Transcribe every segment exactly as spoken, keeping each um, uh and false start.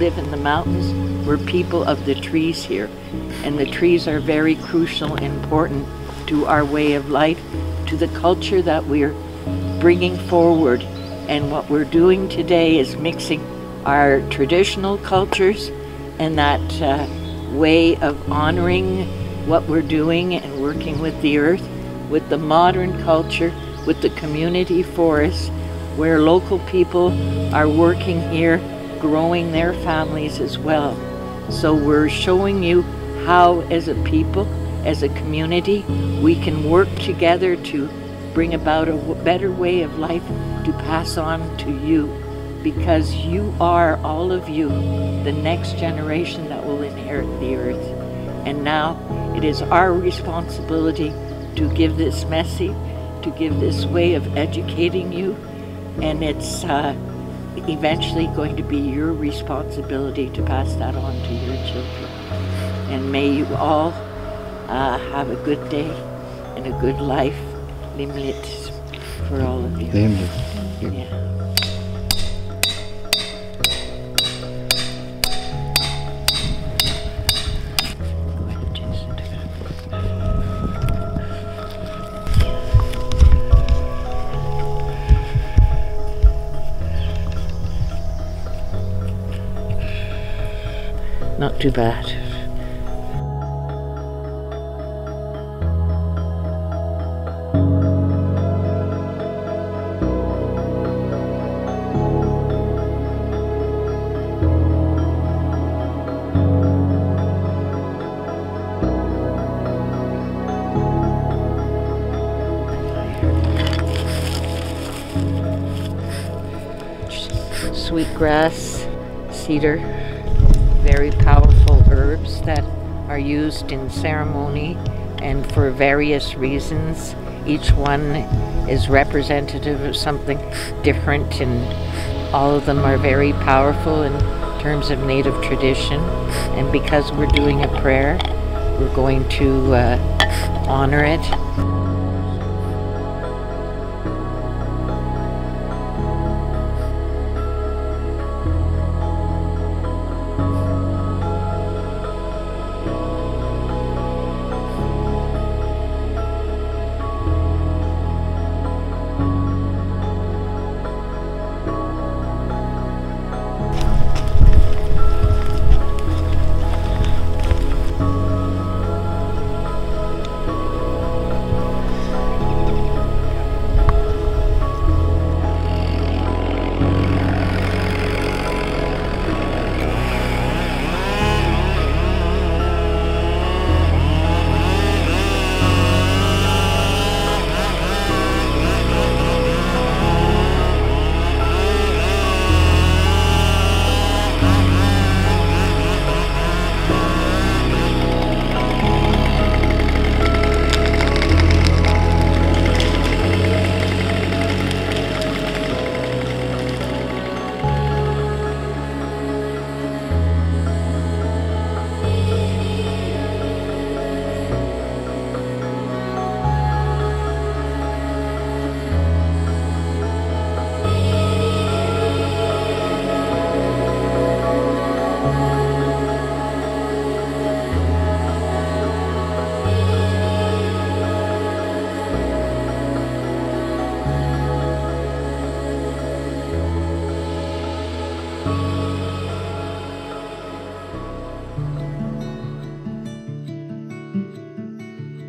live in the mountains, we're people of the trees here. And the trees are very crucial and important to our way of life, to the culture that we're bringing forward. And what we're doing today is mixing our traditional cultures and that uh, way of honoring what we're doing and working with the earth, with the modern culture, with the community forests, where local people are working here, growing their families as well. So we're showing you how, as a people, as a community, we can work together to bring about a better way of life to pass on to you, because you are, all of you, the next generation that will inherit the earth. And now it is our responsibility to give this message, to give this way of educating you, and it's uh, eventually going to be your responsibility to pass that on to your children. And may you all uh, have a good day and a good life. Limlit for all of you. Limlit. Yeah. Not too bad. Sweet grass, cedar. Very powerful herbs that are used in ceremony and for various reasons. Each one is representative of something different, and all of them are very powerful in terms of native tradition. And because we're doing a prayer, we're going to uh, honor it.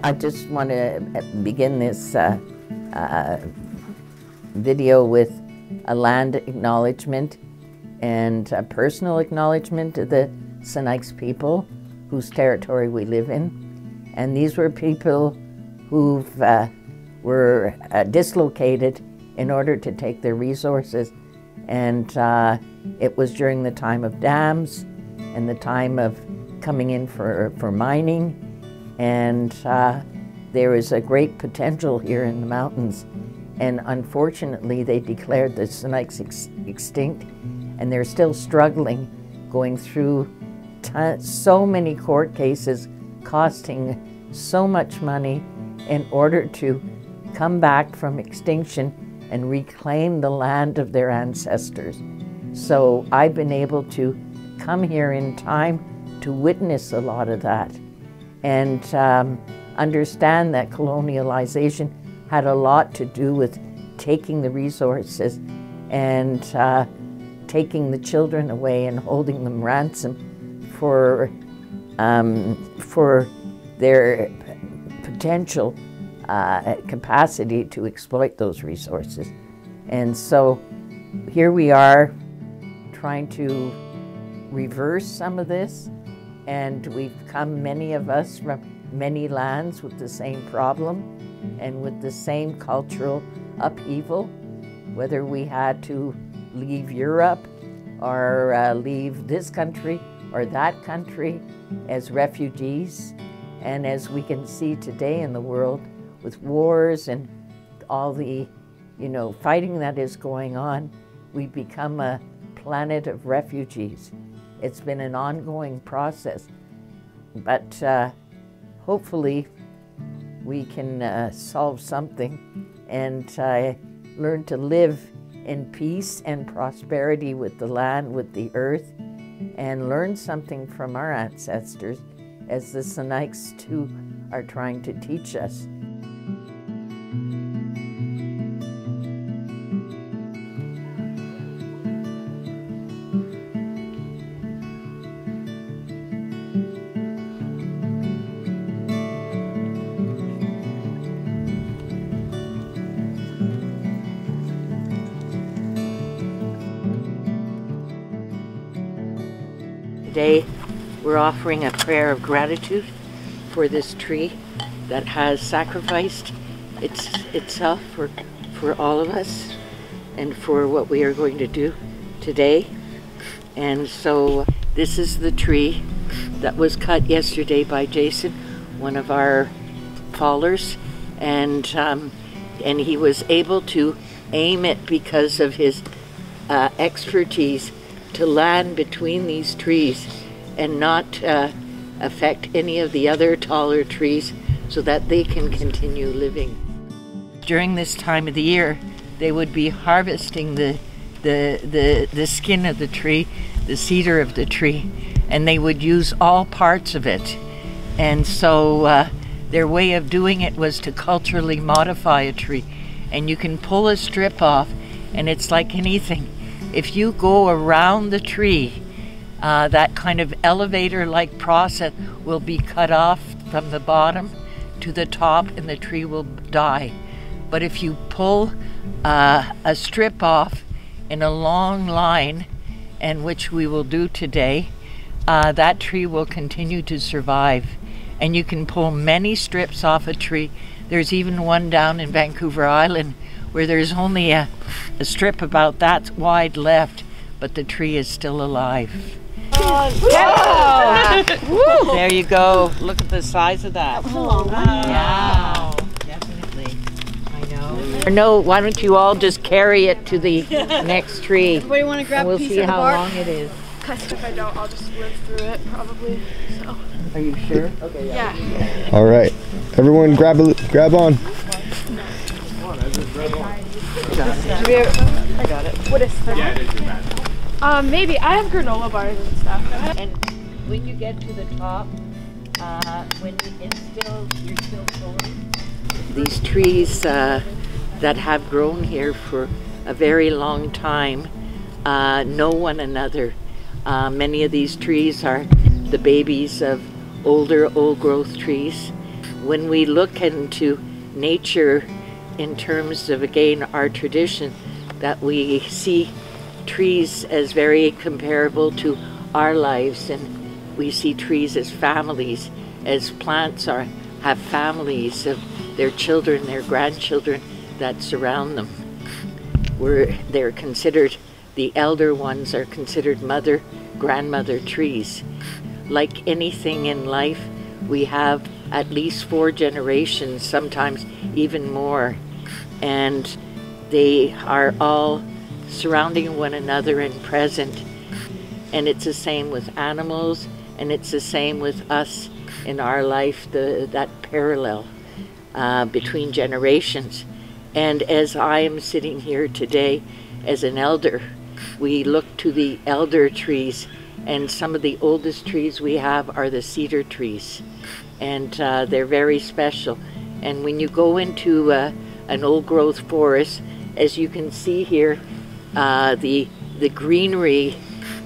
I just want to begin this uh, uh, video with a land acknowledgement and a personal acknowledgement of the Sinixt people whose territory we live in. And these were people who uh, were uh, dislocated in order to take their resources. And uh, it was during the time of dams and the time of coming in for, for mining. And uh, there is a great potential here in the mountains. And unfortunately, they declared the Sinixt ex extinct, and they're still struggling, going through t so many court cases, costing so much money in order to come back from extinction and reclaim the land of their ancestors. So I've been able to come here in time to witness a lot of that and um, understand that colonialization had a lot to do with taking the resources and uh, taking the children away and holding them ransom for, um, for their potential uh, capacity to exploit those resources. And so here we are trying to reverse some of this, and we've come, many of us, from many lands with the same problem and with the same cultural upheaval, whether we had to leave Europe or uh, leave this country or that country as refugees. And as we can see today in the world with wars and all the, you know, fighting that is going on, we become a planet of refugees. It's been an ongoing process, but uh, hopefully we can uh, solve something and uh, learn to live in peace and prosperity with the land, with the earth, and learn something from our ancestors, as the Sinixt too are trying to teach us. Today, we're offering a prayer of gratitude for this tree that has sacrificed its, itself for, for all of us and for what we are going to do today. And so this is the tree that was cut yesterday by Jason, one of our fallers, and, um, and he was able to aim it because of his uh, expertise to land between these trees and not uh, affect any of the other taller trees so that they can continue living. During this time of the year, they would be harvesting the, the, the, the skin of the tree, the cedar of the tree, and they would use all parts of it. And so uh, their way of doing it was to culturally modify a tree. And you can pull a strip off, and it's like anything. If you go around the tree, uh, that kind of elevator-like process will be cut off from the bottom to the top, and the tree will die. But if you pull uh, a strip off in a long line, and which we will do today, uh, that tree will continue to survive. And you can pull many strips off a tree. There's even one down in Vancouver Island where there's only a, a strip about that wide left, but the tree is still alive. Oh, wow. There you go. Look at the size of that. That was a long one. Wow. Yeah, definitely. I know. No, why don't you all just carry it to the next tree? What do you want to grab? We'll see how long it is. If I don't, I'll just live through it probably. So. Are you sure? Okay. Yeah. yeah. All right, everyone, grab a, grab on. I got it. What is that? Yeah, it is your magic. Um, maybe. I have granola bars and stuff. And when you get to the top, uh, when you, it's still, you're still growing. These trees uh, that have grown here for a very long time uh, know one another. Uh, many of these trees are the babies of older, old-growth trees. When we look into nature, in terms of, again, our tradition, that we see trees as very comparable to our lives, and we see trees as families, as plants are, have families of their children, their grandchildren that surround them. We're, they're considered, the elder ones are considered mother, grandmother trees. Like anything in life, we have at least four generations, sometimes even more, and they are all surrounding one another and present. And it's the same with animals, and it's the same with us in our life, the, that parallel uh, between generations. And as I am sitting here today as an elder, we look to the elder trees and some of the oldest trees we have are the cedar trees, and uh, they're very special. And when you go into uh, an old growth forest, as you can see here, uh, the the greenery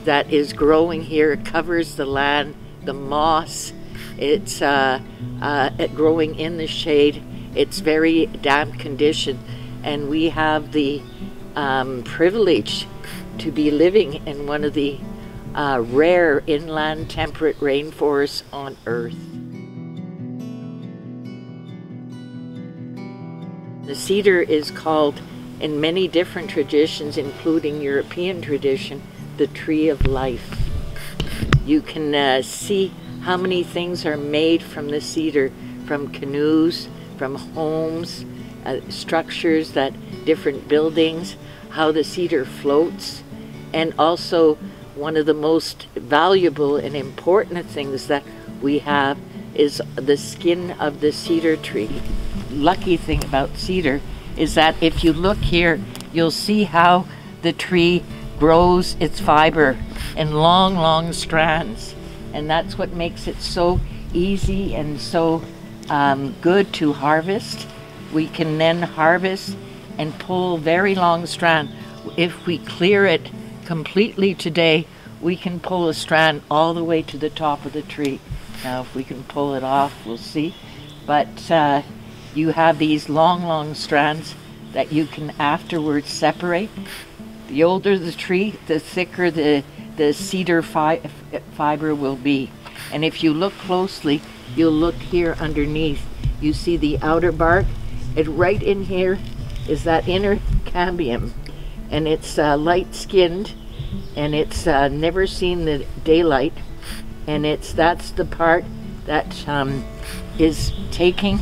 that is growing here covers the land, the moss, it's uh, uh, growing in the shade. It's very damp condition, and we have the um, privilege to be living in one of the uh, rare inland temperate rainforests on Earth. The cedar is called, in many different traditions, including European tradition, the tree of life. You can uh, see how many things are made from the cedar, from canoes, from homes, uh, structures, that different buildings, how the cedar floats. And also, one of the most valuable and important things that we have is the skin of the cedar tree. Lucky thing about cedar is that if you look here, you'll see how the tree grows its fiber in long, long strands. And that's what makes it so easy and so Um, good to harvest. We can then harvest and pull very long strand. If we clear it completely today, we can pull a strand all the way to the top of the tree. Now if we can pull it off, we'll see. But uh, you have these long, long strands that you can afterwards separate. The older the tree, the thicker the, the cedar fi fiber will be. And if you look closely, you'll look here underneath. You see the outer bark, and right in here is that inner cambium. And it's uh, light-skinned, and it's uh, never seen the daylight. And it's that's the part that um, is taking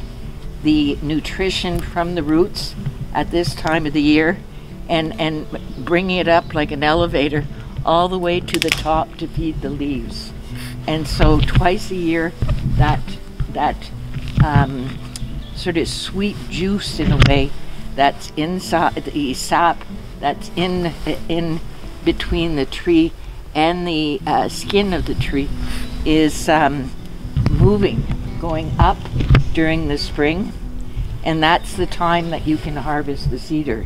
the nutrition from the roots at this time of the year, and, and bringing it up like an elevator all the way to the top to feed the leaves. And so twice a year, that that um, sort of sweet juice, in a way, that's inside the sap, that's in in between the tree and the uh, skin of the tree, is um, moving, going up during the spring, and that's the time that you can harvest the cedar.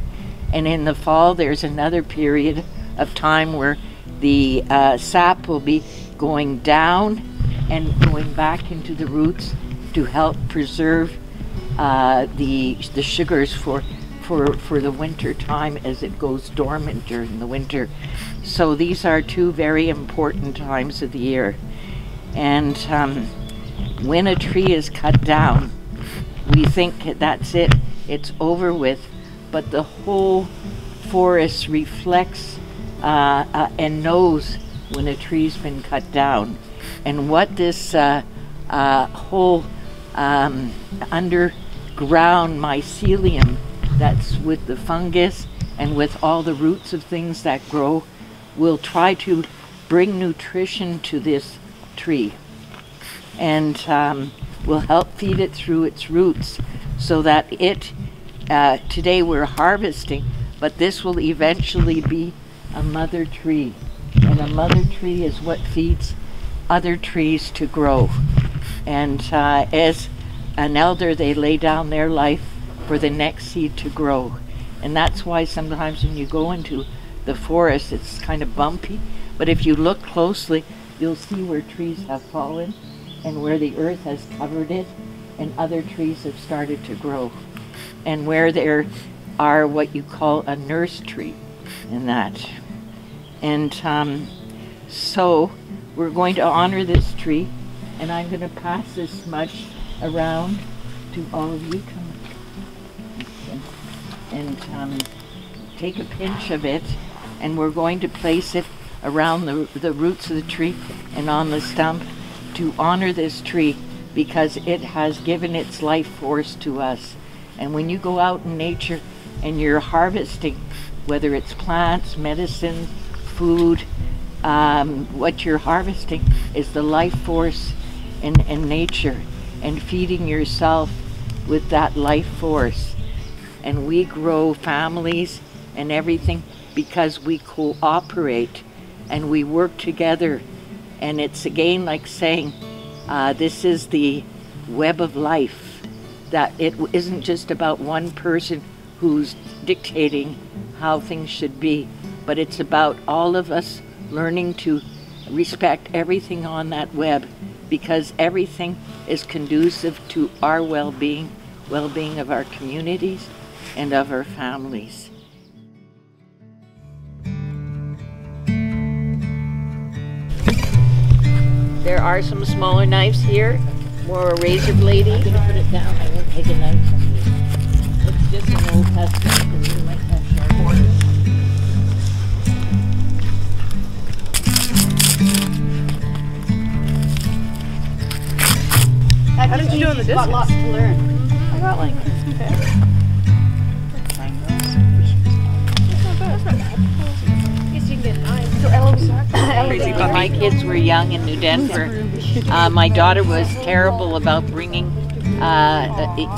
And in the fall, there's another period of time where the uh, sap will be going down and going back into the roots to help preserve uh, the the sugars for for for the winter time, as it goes dormant during the winter. So these are two very important times of the year. And um, when a tree is cut down, we think that's it, it's over with, but the whole forest reflects uh, uh, and knows when a tree's been cut down. And what this uh, uh, whole um, underground mycelium that's with the fungus and with all the roots of things that grow will try to bring nutrition to this tree, and um, will help feed it through its roots, so that it, uh, today we're harvesting, but this will eventually be a mother tree. And a mother tree is what feeds other trees to grow. And uh, as an elder, they lay down their life for the next seed to grow. And that's why sometimes when you go into the forest, it's kind of bumpy, but if you look closely, you'll see where trees have fallen and where the earth has covered it and other trees have started to grow, and where there are what you call a nurse tree in that. And um, so we're going to honor this tree, and I'm going to pass this smudge around to all of you. Come and um, take a pinch of it, and we're going to place it around the, the roots of the tree and on the stump to honor this tree, because it has given its life force to us. And when you go out in nature and you're harvesting, whether it's plants, medicine, food, Um, what you're harvesting is the life force in, in nature, and feeding yourself with that life force. And we grow families and everything because we cooperate and we work together And it's again like saying, uh, this is the web of life, that it isn't just about one person who's dictating how things should be, but it's about all of us learning to respect everything on that web, because everything is conducive to our well-being, well-being of our communities and of our families. There are some smaller knives here, more a razor bladey. I'm gonna put it down, I won't take a knife from you. It's just an old custom, because you might have sharp corners. How did you do in the distance? Got lots to learn. I got like fifty pounds. That's fine. That's not bad. That's not bad. I guess you can get knives. So Eloise. When my kids were young in New Denver, uh, my daughter was terrible about bringing uh,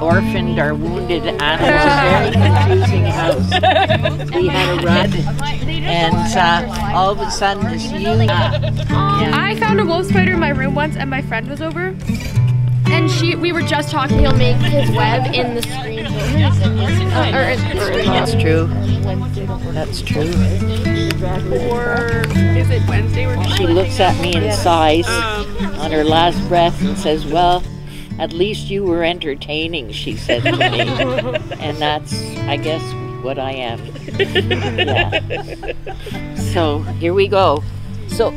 orphaned or wounded animals. A very confusing house. We had a run, and uh, all of a sudden this you. Uh, I found a wolf spider in my room once, and my friend was over, and she we were just talking. He'll make his web in the screen. That's true. That's true. Or is it Wednesday? She looks at me and sighs on her last breath and says, well, at least you were entertaining, she said to me. And that's, I guess, what I am. Yeah. So here we go. So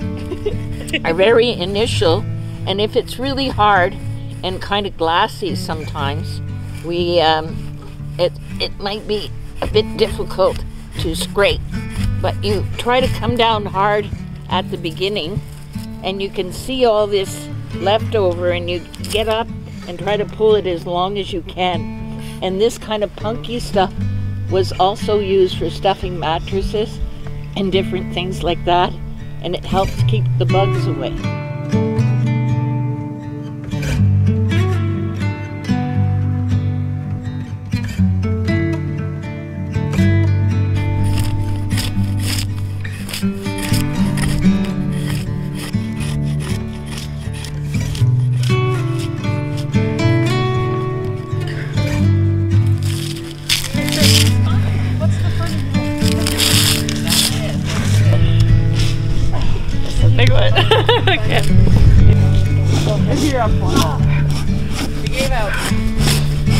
our very initial, and if it's really hard and kind of glassy sometimes, we um, it, it might be a bit difficult to scrape. But you try to come down hard at the beginning, and you can see all this leftover, and you get up and try to pull it as long as you can. And this kind of punky stuff was also used for stuffing mattresses and different things like that, and it helps keep the bugs away.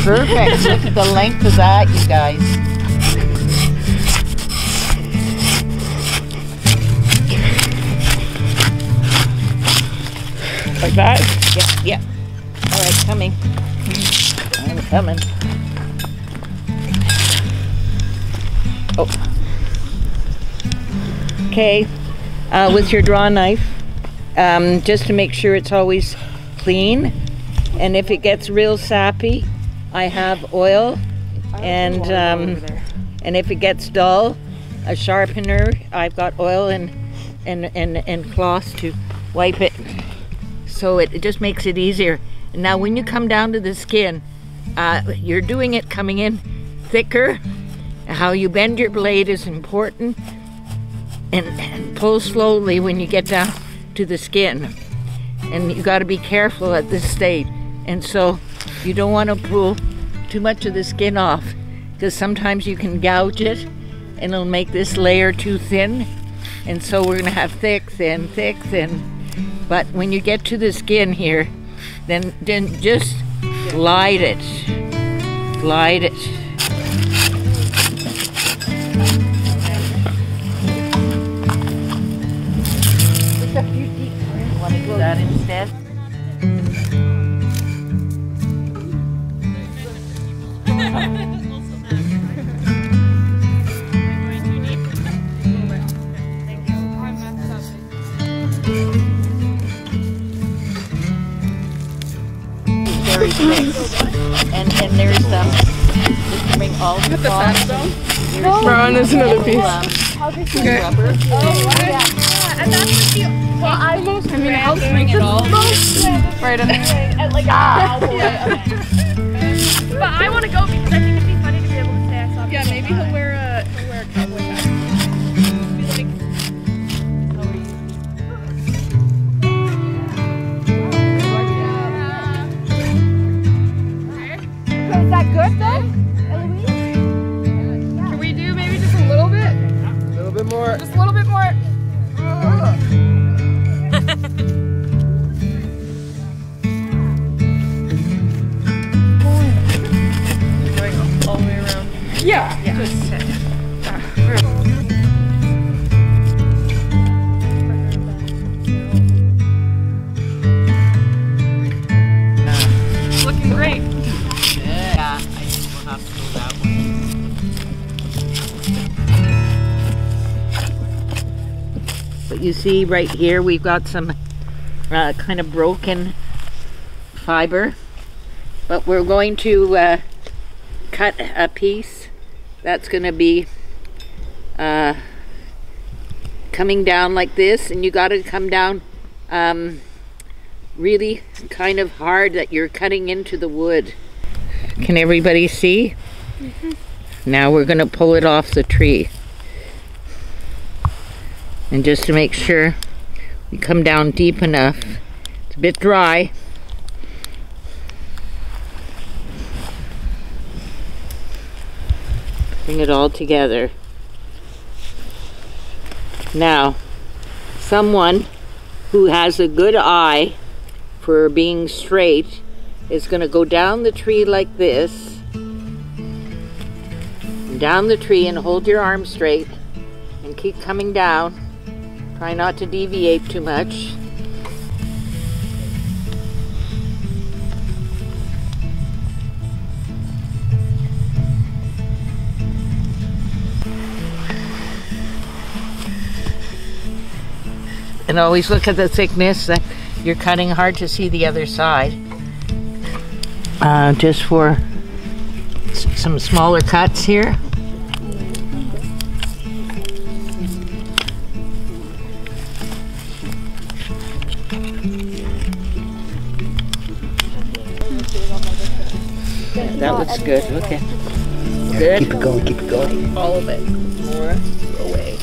Perfect. Look at the length of that, you guys. Like that? Yeah, yeah. All right, coming. I'm coming. Oh. Okay. Uh, with your draw knife, um, just to make sure it's always clean. And if it gets real sappy, I have oil, and um, and if it gets dull, a sharpener. I've got oil and and and and cloths to wipe it, so it, it just makes it easier. Now, when you come down to the skin, uh, you're doing it coming in thicker. How you bend your blade is important, and, and pull slowly when you get down to the skin, and you got to be careful at this stage. And so, you don't want to pull too much of the skin off, because sometimes you can gouge it and it'll make this layer too thin. And so we're going to have thick, thin, thick, thin. But when you get to the skin here, then, then just glide it. Glide it. It's a few deep. You want to do that instead? And, and there's um, just bring all the cloth. Brown is another piece. Um, okay. Rubber. Oh, right. Yeah. And that's the well, I most I mean, it helps bring it all right in there. Like ah. But I want to go because I think it'd be funny to be able to say I saw. Yeah, maybe he'll wear a he'll wear a cowboy hat. Be like, how are you? more. Just a little bit more. Going all the way around? Yeah. Yeah. Just sit. Looking great. Yeah. I think we'll have to go that way. But you see right here we've got some uh, kind of broken fiber, but we're going to uh, cut a piece that's going to be uh, coming down like this, and you got to come down um, really kind of hard that you're cutting into the wood. Can everybody see? Mm-hmm. Now we're going to pull it off the tree. And just to make sure we come down deep enough. It's a bit dry. Bring it all together. Now, someone who has a good eye for being straight is going to go down the tree like this. Down the tree and hold your arm straight and keep coming down. Try not to deviate too much. And always look at the thickness that you're cutting. Hard to see the other side. Uh, just for some smaller cuts here. That looks good. Look at it. Good. Keep it going, keep it going. All of it. More away.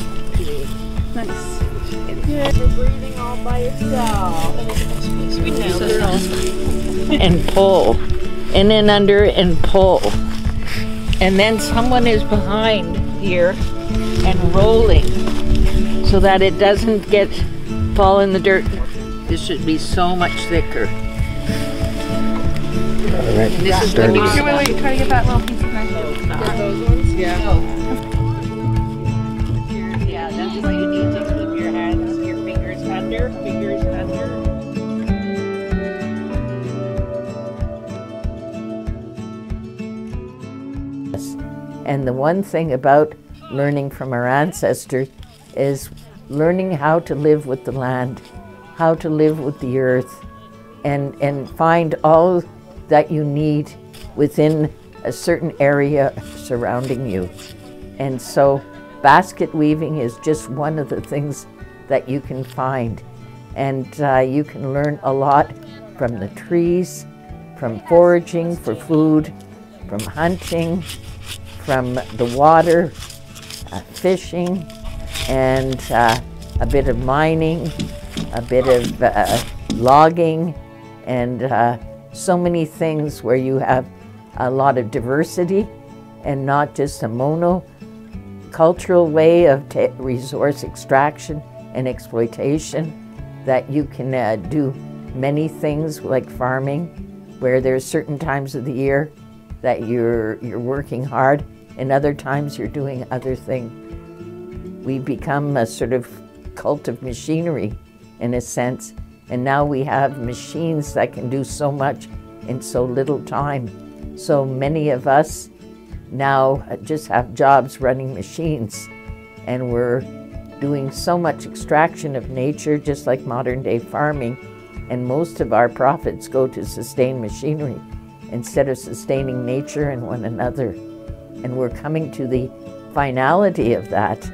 Nice. Good for breathing all by yourself. Sweet down. And pull. In and under and pull. And then someone is behind here and rolling so that it doesn't get fall in the dirt. This should be so much thicker. All right. This yeah. is the wait, wait, wait, try to get that little piece of nice. Get those ones? Yeah. No. Yeah, that's what you need to keep your hands, your fingers under, fingers under. And the one thing about learning from our ancestors is learning how to live with the land, how to live with the earth, and, and find all that you need within a certain area surrounding you. And so basket weaving is just one of the things that you can find. And uh, you can learn a lot from the trees, from foraging for food, from hunting, from the water, uh, fishing, and uh, a bit of mining, a bit of uh, logging, and uh, so many things where you have a lot of diversity and not just a monocultural way of resource extraction and exploitation, that you can uh, do many things like farming, where there's certain times of the year that you're, you're working hard and other times you're doing other things. We become a sort of cult of machinery in a sense. And now we have machines that can do so much in so little time. So many of us now just have jobs running machines, and we're doing so much extraction of nature, just like modern day farming. And most of our profits go to sustain machinery instead of sustaining nature and one another. And we're coming to the finality of that.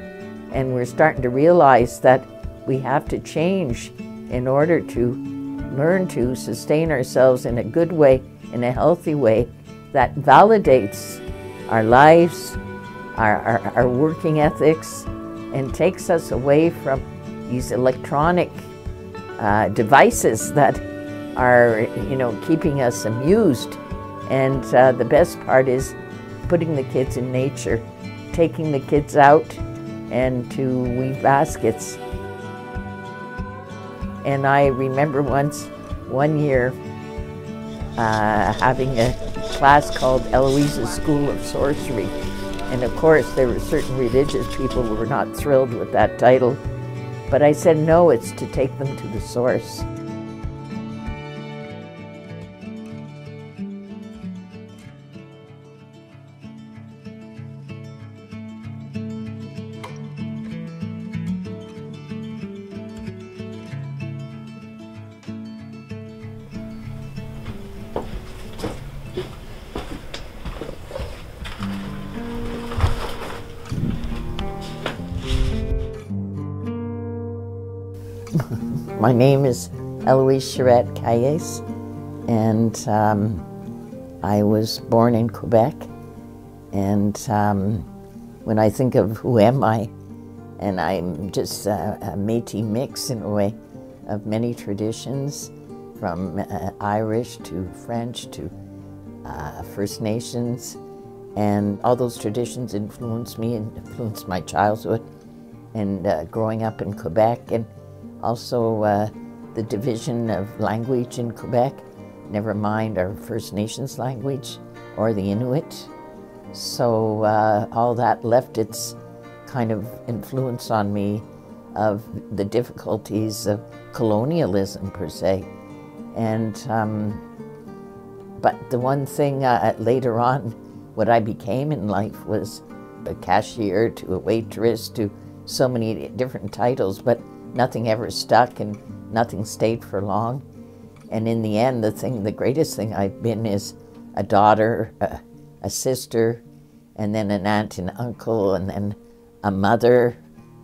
And we're starting to realize that we have to change in order to learn to sustain ourselves in a good way, in a healthy way, that validates our lives, our, our, our working ethics, and takes us away from these electronic uh, devices that are, you know, keeping us amused. And uh, the best part is putting the kids in nature, taking the kids out, and to weave baskets. And I remember once, one year, uh, having a class called Eloise's School of Sorcery. And of course, there were certain religious people who were not thrilled with that title. But I said, no, it's to take them to the source. My name is Eloise Charette-Cayes, and um, I was born in Quebec. And um, when I think of who am I, and I'm just a, a Métis mix in a way of many traditions, from uh, Irish to French to uh, First Nations, and all those traditions influenced me and influenced my childhood and uh, growing up in Quebec. And also uh, the division of language in Quebec, never mind our First Nations language or the Inuit. So uh, all that left its kind of influence on me of the difficulties of colonialism per se. And, um, but the one thing uh, later on, what I became in life was a cashier to a waitress to so many different titles, but nothing ever stuck and nothing stayed for long. And in the end, the thing, the greatest thing I've been is a daughter, a, a sister, and then an aunt and uncle, and then a mother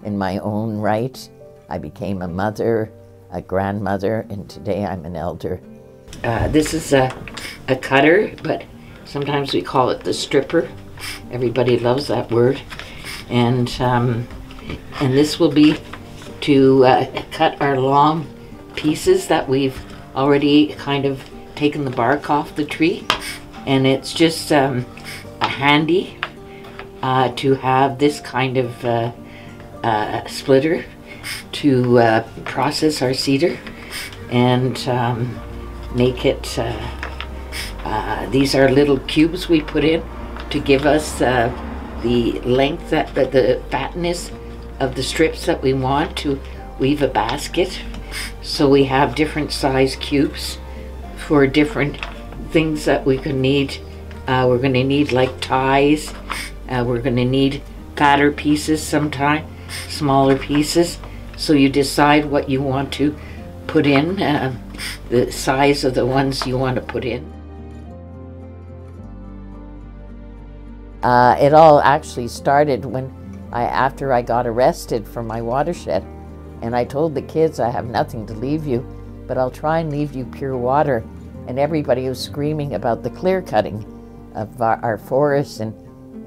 in my own right. I became a mother, a grandmother, and today I'm an elder. Uh, this is a, a cutter, but sometimes we call it the stripper. Everybody loves that word. And, um, and this will be to uh, cut our long pieces that we've already kind of taken the bark off the tree. And it's just um, a handy uh, to have this kind of uh, uh, splitter to uh, process our cedar and um, make it, uh, uh, these are little cubes we put in to give us uh, the length, that, that the fatness of the strips that we want to weave a basket. So we have different size cubes for different things that we could need. Uh, we're going to need like ties, uh, we're going to need fatter pieces sometime, smaller pieces. So you decide what you want to put in, uh, the size of the ones you want to put in. Uh, it all actually started when I, after I got arrested for my watershed, and I told the kids, I have nothing to leave you, but I'll try and leave you pure water. And everybody was screaming about the clear cutting of our, our forests, and,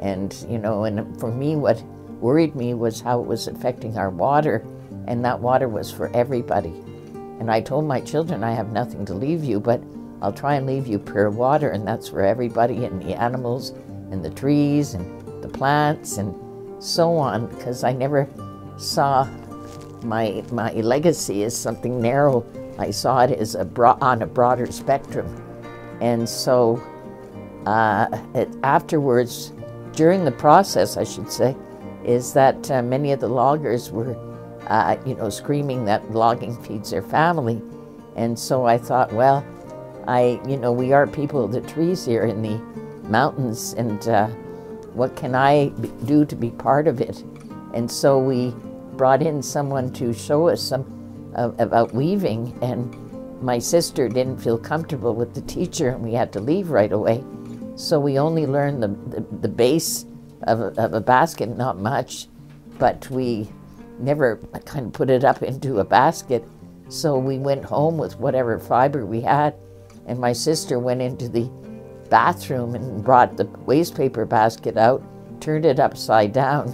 and you know, and for me, what worried me was how it was affecting our water, and that water was for everybody. And I told my children, I have nothing to leave you, but I'll try and leave you pure water, and that's for everybody, and the animals, and the trees, and the plants, and so on, because I never saw my my legacy as something narrow. I saw it as a broad, on a broader spectrum. And so uh, it, afterwards, during the process, I should say, is that uh, many of the loggers were, uh, you know, screaming that logging feeds their family. And so I thought, well, I, you know, we are people of the trees here in the mountains, and uh, what can I do to be part of it? And so we brought in someone to show us some uh, about weaving, and my sister didn't feel comfortable with the teacher, and we had to leave right away. So we only learned the, the, the base of a, of a basket, not much, but we never kind of put it up into a basket. So we went home with whatever fiber we had, and my sister went into the bathroom and brought the waste paper basket out, turned it upside down,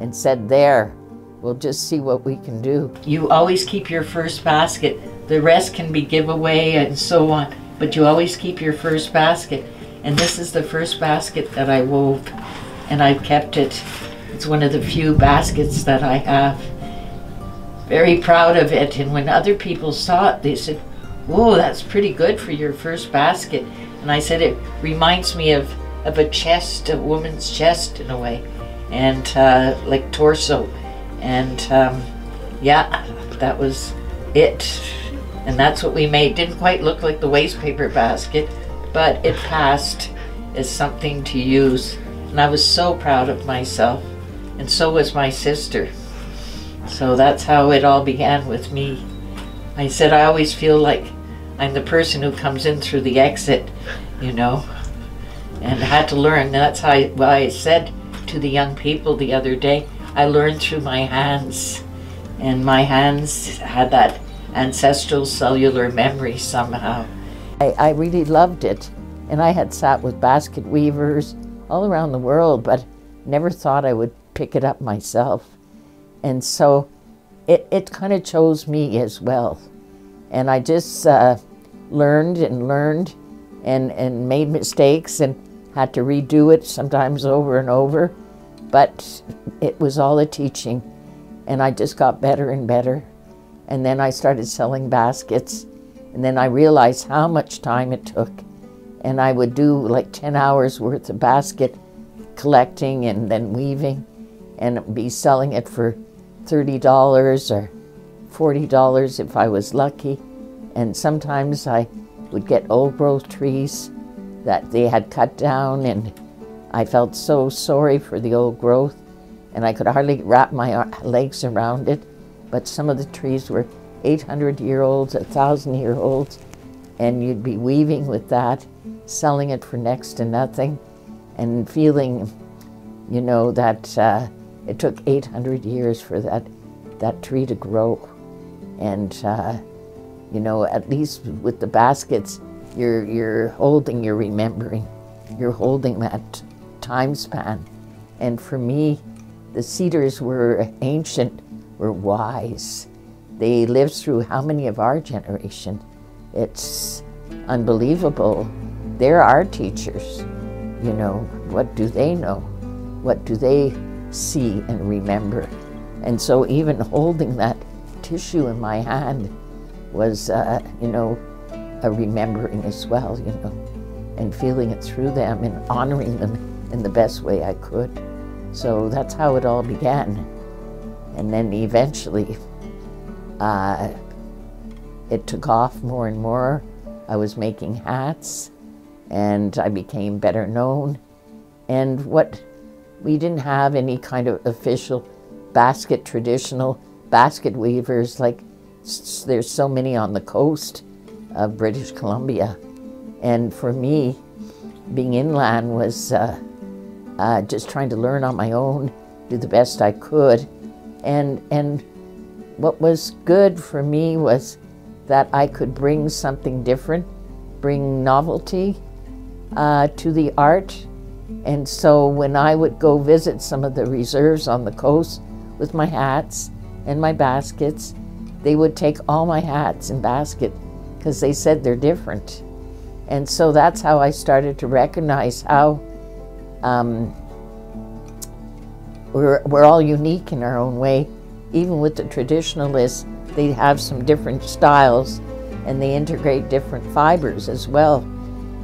and said, there, we'll just see what we can do. You always keep your first basket. The rest can be giveaway and so on, but you always keep your first basket. And this is the first basket that I wove, and I've kept it It's one of the few baskets that I have. Very proud of it, and when other people saw it, they said, "Whoa, that's pretty good for your first basket." And I said, it reminds me of, of a chest, a woman's chest in a way, and uh, like torso. And um, yeah, that was it. And that's what we made. Didn't quite look like the waste paper basket, but it passed as something to use. And I was so proud of myself, and so was my sister. So that's how it all began with me. I said, I always feel like I'm the person who comes in through the exit, you know, and I had to learn. That's how I, what I said to the young people the other day. I learned through my hands, and my hands had that ancestral cellular memory somehow. I, I really loved it, and I had sat with basket weavers all around the world, but never thought I would pick it up myself. And so it, it kind of chose me as well. And I just uh, learned and learned and, and made mistakes and had to redo it sometimes over and over. But it was all a teaching, and I just got better and better. And then I started selling baskets, and then I realized how much time it took. And I would do like ten hours worth of basket collecting and then weaving, and be selling it for thirty dollars or forty dollars if I was lucky. And sometimes I would get old growth trees that they had cut down, and I felt so sorry for the old growth, and I could hardly wrap my legs around it. But some of the trees were eight hundred year olds, one thousand year olds, and you'd be weaving with that, selling it for next to nothing, and feeling, you know, that uh, it took eight hundred years for that, that tree to grow. And, uh, you know, at least with the baskets, you're, you're holding, you're remembering, you're holding that time span. And for me, the cedars were ancient, were wise. They lived through how many of our generation? It's unbelievable. They're our teachers, you know. What do they know? What do they see and remember? And so even holding that tissue in my hand was, uh, you know, a remembering as well, you know, and feeling it through them and honoring them in the best way I could. So that's how it all began. And then eventually, uh, it took off more and more. I was making hats, and I became better known. And what, we didn't have any kind of official basket, traditional basket weavers, like there's so many on the coast of British Columbia. And for me, being inland was uh, uh, just trying to learn on my own, do the best I could. And, and what was good for me was that I could bring something different, bring novelty uh, to the art. And so when I would go visit some of the reserves on the coast with my hats and my baskets, they would take all my hats and basket because they said they're different. And so that's how I started to recognize how um, we're, we're all unique in our own way. Even with the traditionalists, they have some different styles, and they integrate different fibers as well.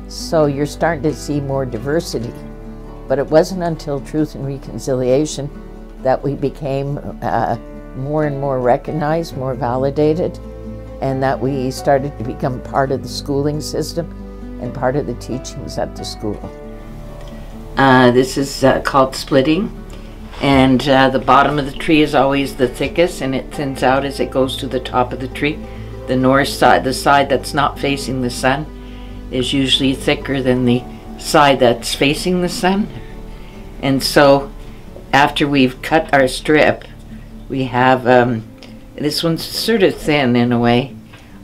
So you're starting to see more diversity. But it wasn't until Truth and Reconciliation that we became uh, more and more recognized, more validated, and that we started to become part of the schooling system and part of the teachings at the school. Uh, this is uh, called splitting, and uh, the bottom of the tree is always the thickest, and it thins out as it goes to the top of the tree. The north side, the side that's not facing the sun, is usually thicker than the side that's facing the sun. And so after we've cut our strip, we have um, this one's sort of thin in a way.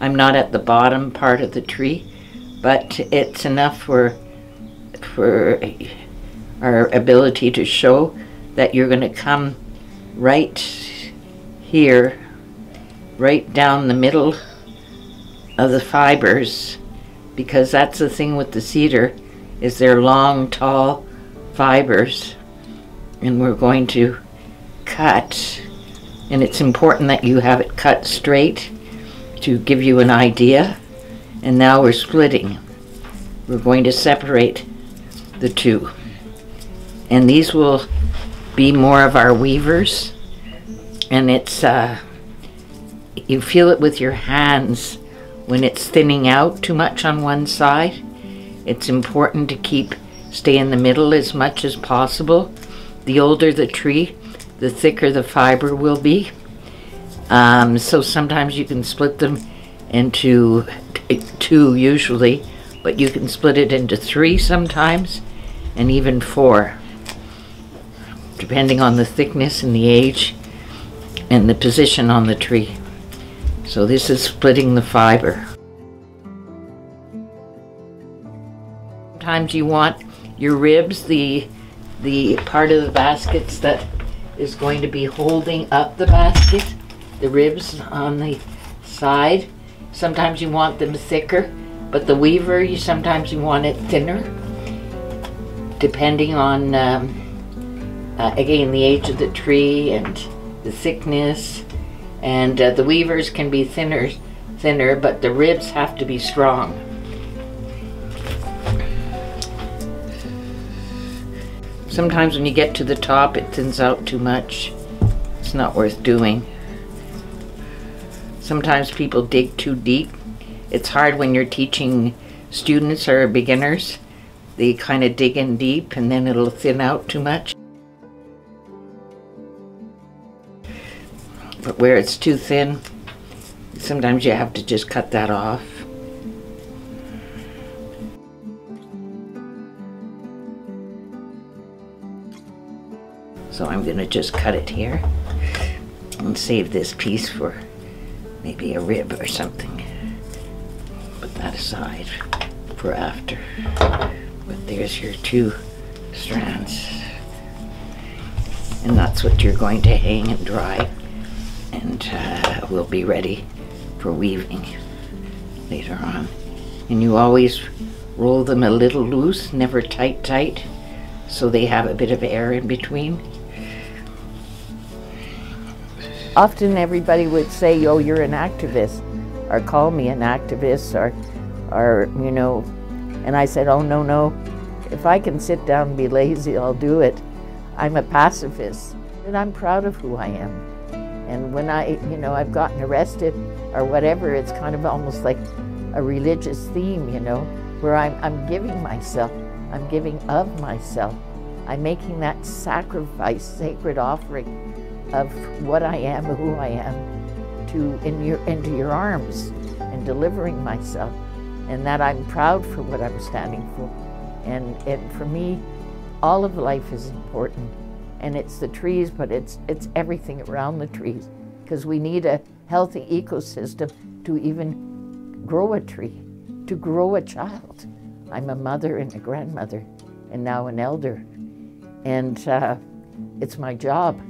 I'm not at the bottom part of the tree, but it's enough for for our ability to show that you're going to come right here, right down the middle of the fibers, because that's the thing with the cedar, is they're long, tall fibers. and we're going to cut, and it's important that you have it cut straight to give you an idea. And now we're splitting. We're going to separate the two, and these will be more of our weavers, and it's uh, you feel it with your hands when it's thinning out too much on one side. It's important to keep stay in the middle as much as possible. The older the tree, the thicker the fiber will be. Um, so sometimes you can split them into two usually, but you can split it into three sometimes, and even four, depending on the thickness and the age and the position on the tree. So this is splitting the fiber. Sometimes you want your ribs, the, the part of the baskets that is going to be holding up the basket, the ribs on the side. Sometimes you want them thicker, but the weaver, you sometimes you want it thinner, depending on, um, uh, again, the age of the tree and the thickness. And uh, the weavers can be thinner, thinner, but the ribs have to be strong. Sometimes when you get to the top, it thins out too much. It's not worth doing. Sometimes people dig too deep. It's hard when you're teaching students or beginners. They kind of dig in deep, and then it'll thin out too much. But where it's too thin, sometimes you have to just cut that off. So I'm going to just cut it here and save this piece for maybe a rib or something. Put that aside for after. But there's your two strands. And that's what you're going to hang and dry. And uh, we'll be ready for weaving later on. And you always roll them a little loose, never tight, tight, so they have a bit of air in between. Often everybody would say, oh, you're an activist, or call me an activist, or, or, you know, and I said, oh, no, no, if I can sit down and be lazy, I'll do it. I'm a pacifist, and I'm proud of who I am. And when I, you know, I've gotten arrested or whatever, it's kind of almost like a religious theme, you know, where I'm, I'm giving myself, I'm giving of myself. I'm making that sacrifice, sacred offering of what I am, who I am, to in your, into your arms, and delivering myself, and that I'm proud for what I'm standing for. And, and for me, all of life is important, and it's the trees, but it's, it's everything around the trees, because we need a healthy ecosystem to even grow a tree, to grow a child. I'm a mother and a grandmother, and now an elder, and uh, it's my job.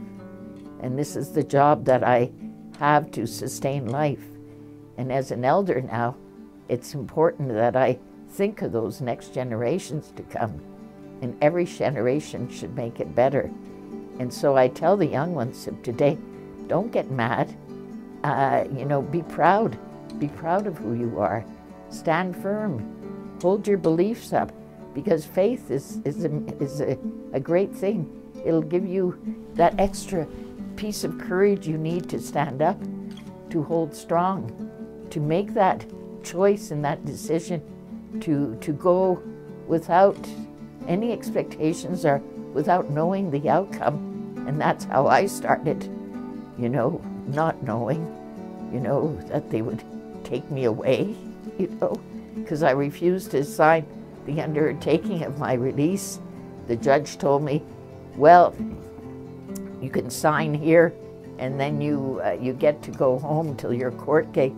And this is the job that I have to sustain life. And as an elder now, it's important that I think of those next generations to come. And every generation should make it better. And so I tell the young ones of today, don't get mad. Uh, you know, be proud. Be proud of who you are. Stand firm. Hold your beliefs up. Because faith is, is, a, is a, a great thing. It'll give you that extra piece of courage you need to stand up, to hold strong, to make that choice and that decision to, to go without any expectations or without knowing the outcome. And that's how I started, you know, not knowing, you know, that they would take me away, you know, because I refused to sign the undertaking of my release. The judge told me, well, you can sign here, and then you uh, you get to go home till your court date.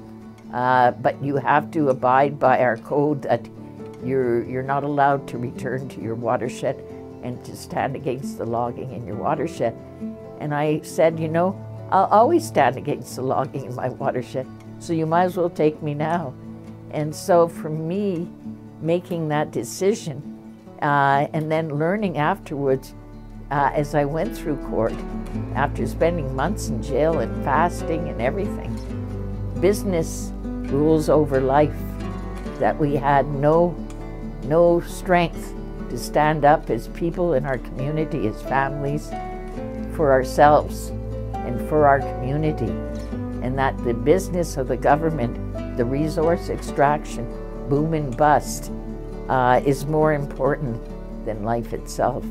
Uh, but you have to abide by our code that you're you're not allowed to return to your watershed and to stand against the logging in your watershed. And I said, you know, I'll always stand against the logging in my watershed, so you might as well take me now. And so for me, making that decision uh, and then learning afterwards uh, as I went through court after spending months in jail and fasting and everything. Business rules over life, that we had no, no strength to stand up as people in our community, as families, for ourselves and for our community, and that the business of the government, the resource extraction, boom and bust, uh, is more important than life itself.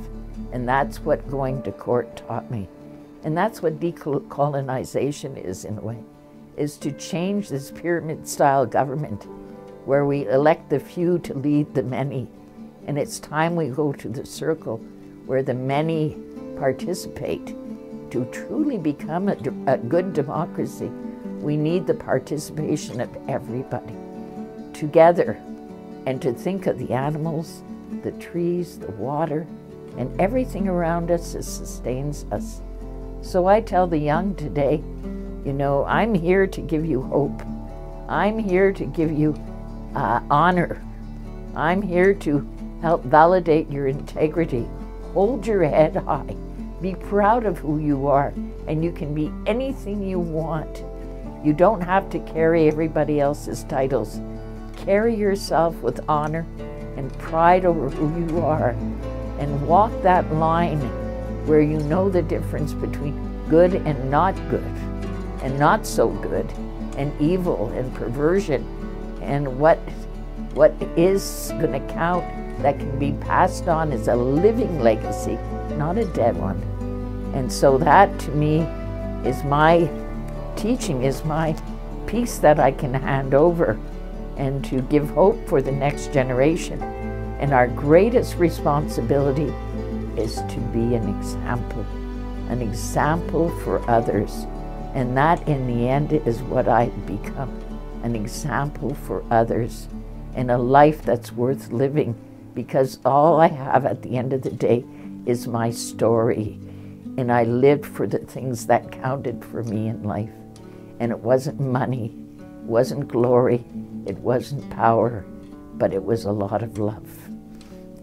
And that's what going to court taught me. And that's what decolonization is, in a way, is to change this pyramid-style government where we elect the few to lead the many. And it's time we go to the circle where the many participate. To truly become a, a good democracy, we need the participation of everybody together, and to think of the animals, the trees, the water, and everything around us that sustains us. So I tell the young today, you know, I'm here to give you hope. I'm here to give you uh, honor. I'm here to help validate your integrity. Hold your head high. Be proud of who you are, and you can be anything you want. You don't have to carry everybody else's titles. Carry yourself with honor and pride over who you are, and walk that line where you know the difference between good and not good, and not so good, and evil and perversion, and what, what is going to count that can be passed on as a living legacy, not a dead one. And so that, to me, is my teaching, is my piece that I can hand over, and to give hope for the next generation. And our greatest responsibility is to be an example, an example for others. And that, in the end, is what I've become, an example for others, and a life that's worth living, because all I have at the end of the day is my story, and I lived for the things that counted for me in life. And it wasn't money, it wasn't glory, it wasn't power, but it was a lot of love.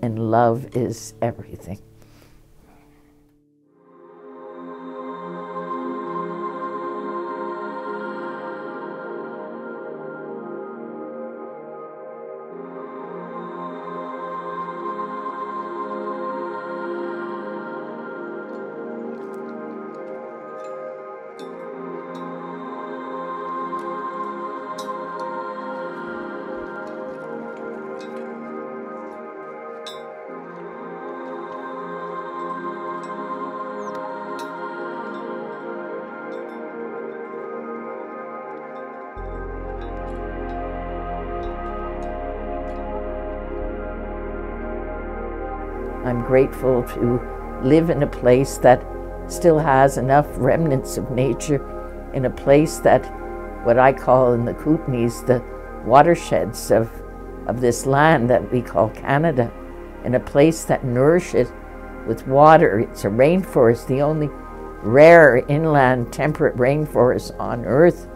And love is everything. I'm grateful to live in a place that still has enough remnants of nature, in a place that, what I call in the Kootenays, the watersheds of, of this land that we call Canada, in a place that nourishes with water. It's a rainforest, the only rare inland temperate rainforest on earth,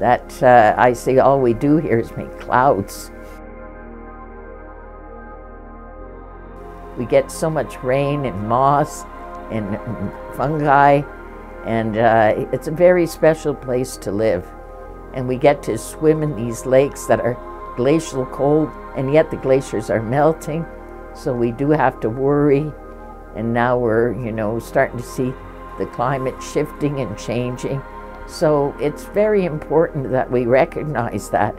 that uh, I say all we do here is make clouds. We get so much rain and moss and fungi, and uh, it's a very special place to live. And we get to swim in these lakes that are glacial cold, and yet the glaciers are melting, so we do have to worry. And now we're, you know, starting to see the climate shifting and changing. So it's very important that we recognize that,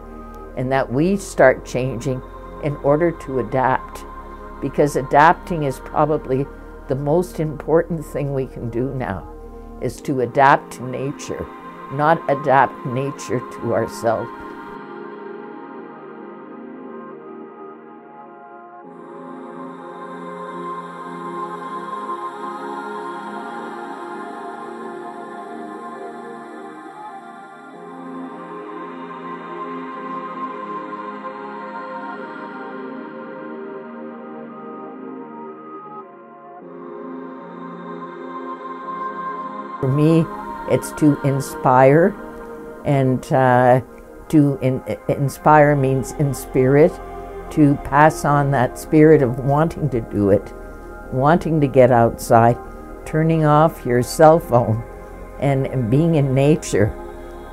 and that we start changing in order to adapt. Because adapting is probably the most important thing we can do now, is to adapt to nature, not adapt nature to ourselves. For me, it's to inspire, and uh, to in, inspire means in spirit, to pass on that spirit of wanting to do it, wanting to get outside, turning off your cell phone, and being in nature.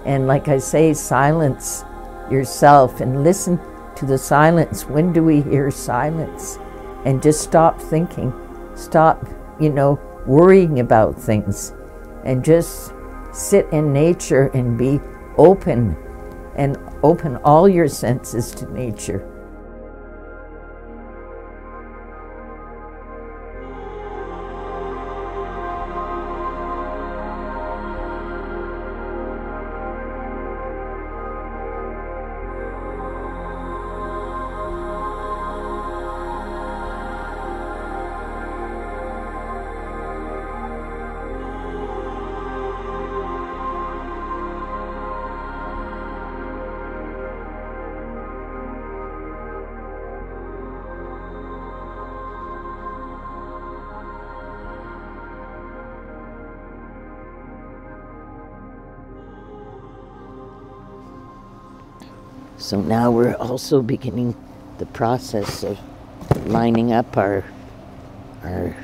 And like I say, silence yourself and listen to the silence. When do we hear silence? And just stop thinking. Stop, you know, worrying about things. And just sit in nature and be open, and open all your senses to nature. So now we're also beginning the process of lining up our, our,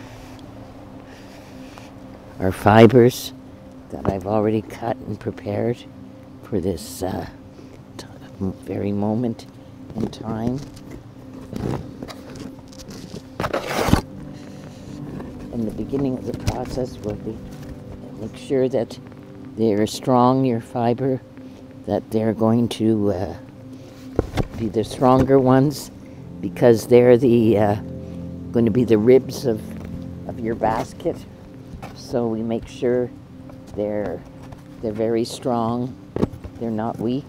our fibers that I've already cut and prepared for this uh, t very moment in time. And the beginning of the process will be make sure that they're strong, your fiber, that they're going to uh, be the stronger ones, because they're the uh, going to be the ribs of of your basket. So we make sure they're they're very strong. They're not weak,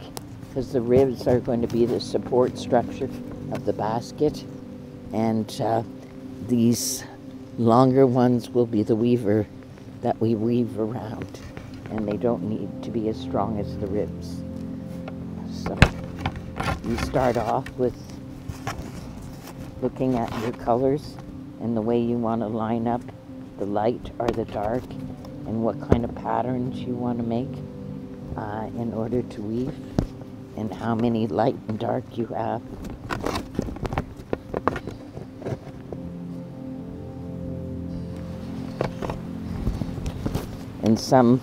because the ribs are going to be the support structure of the basket, and uh, these longer ones will be the weaver that we weave around, and they don't need to be as strong as the ribs. So you start off with looking at your colors and the way you want to line up the light or the dark, and what kind of patterns you want to make uh, in order to weave, and how many light and dark you have. And some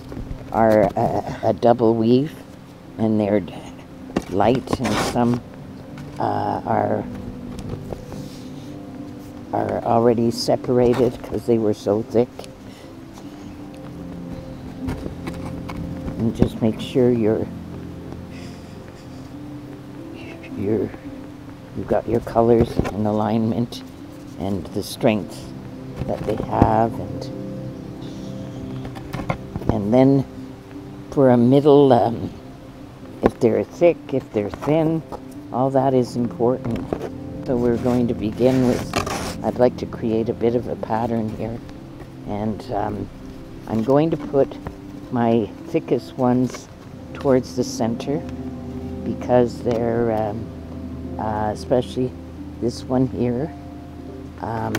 are a, a double weave, and they're light, and some uh, are are already separated because they were so thick. And just make sure you're you're you've got your colors in alignment and the strength that they have, and and then for a middle. Um, If they're thick, if they're thin, all that is important. So we're going to begin with, I'd like to create a bit of a pattern here. And um, I'm going to put my thickest ones towards the center, because they're, um, uh, especially this one here. Um,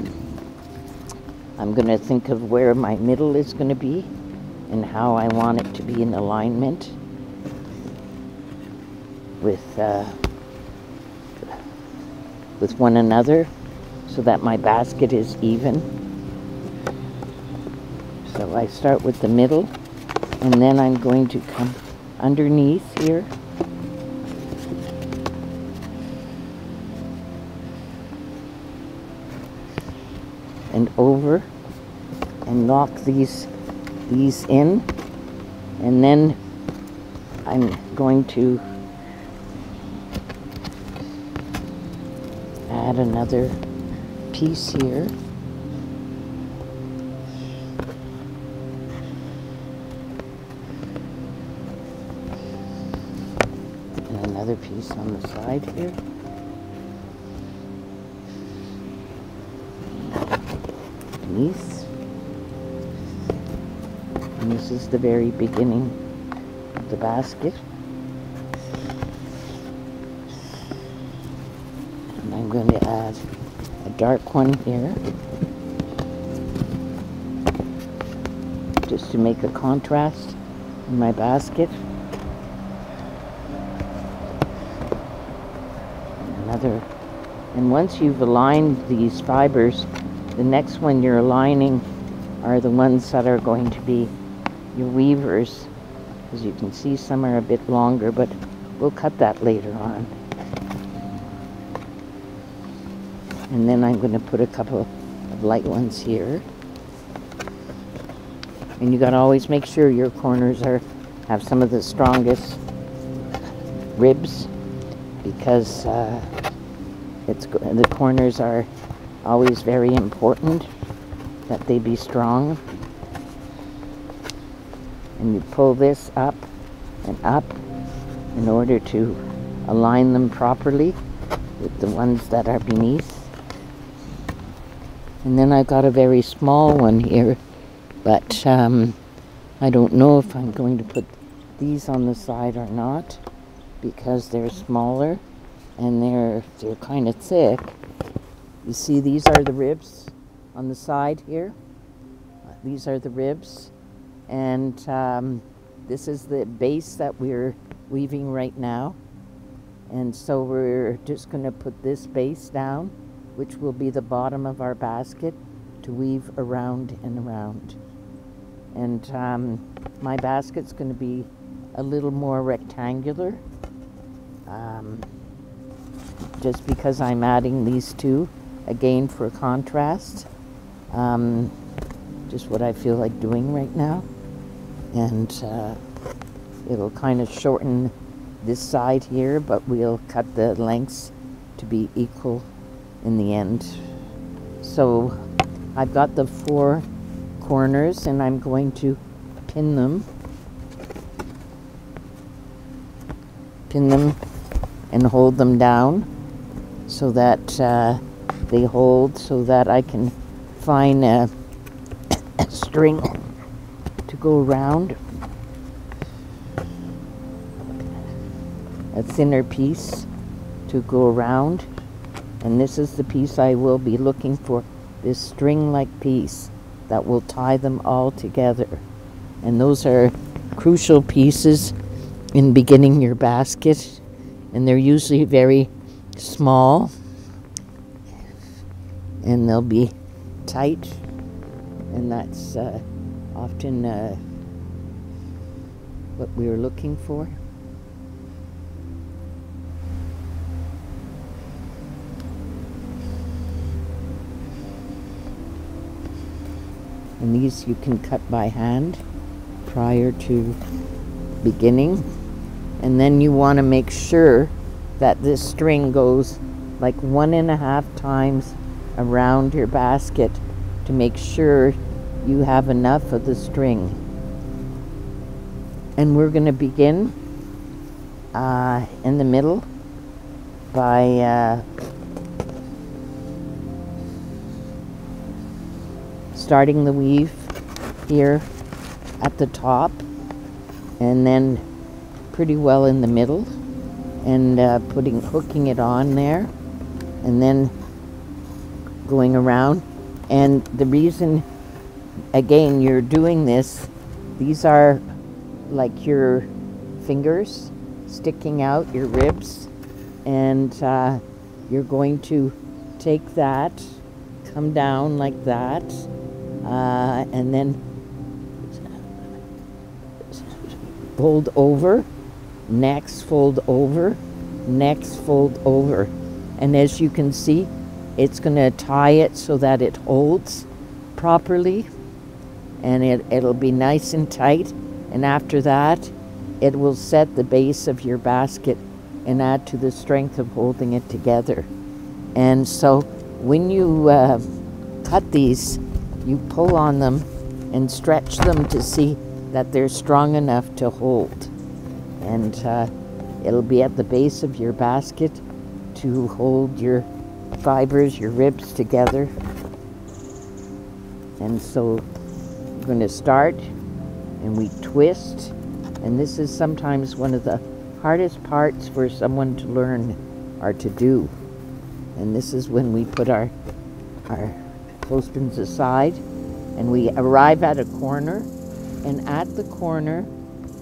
I'm going to think of where my middle is going to be and how I want it to be in alignment with uh, with one another, so that my basket is even. So I start with the middle, and then I'm going to come underneath here, and over, and lock these these in, and then I'm going to add another piece here, and another piece on the side here, beneath, and this is the very beginning of the basket. I'm going to add a dark one here, just to make a contrast in my basket. And another, and once you've aligned these fibers, The next one you're lining are the ones that are going to be your weavers. As you can see, some are a bit longer, but we'll cut that later on. And then I'm going to put a couple of light ones here. And you got to always make sure your corners are have some of the strongest ribs, because uh, it's the corners are always very important that they be strong. And you pull this up and up in order to align them properly with the ones that are beneath. And then I've got a very small one here, but um, I don't know if I'm going to put these on the side or not, because they're smaller and they're, they're kind of thick. You see, these are the ribs on the side here. These are the ribs, and um, this is the base that we're weaving right now. And so we're just going to put this base down, which will be the bottom of our basket, to weave around and around. And um, my basket's going to be a little more rectangular, um, just because I'm adding these two, again for contrast, um, just what I feel like doing right now. And uh, it'll kind of shorten this side here, but we'll cut the lengths to be equal in the end. So I've got the four corners and I'm going to pin them. Pin them and hold them down so that uh, they hold, so that I can find a, a string to go around, a thinner piece to go around. And this is the piece I will be looking for, this string-like piece that will tie them all together. And those are crucial pieces in beginning your basket, and they're usually very small and they'll be tight, and that's uh, often uh, what we were looking for. And these you can cut by hand prior to beginning. And then you want to make sure that this string goes like one and a half times around your basket to make sure you have enough of the string. And we're going to begin uh, in the middle by uh, starting the weave here at the top, and then pretty well in the middle, and uh, putting hooking it on there, and then going around. And the reason, again, you're doing this, these are like your fingers sticking out, your ribs, and uh, you're going to take that, come down like that, Uh, and then fold over, next fold over, next fold over. And as you can see, it's going to tie it so that it holds properly, and it, it'll be nice and tight. And after that, it will set the base of your basket and add to the strength of holding it together. And so when you uh, cut these, you pull on them and stretch them to see that they're strong enough to hold. And uh, it'll be at the base of your basket to hold your fibers, your ribs together. And so we're going to start and we twist. And this is sometimes one of the hardest parts for someone to learn or to do. And this is when we put our, our clothespins aside, and we arrive at a corner, and at the corner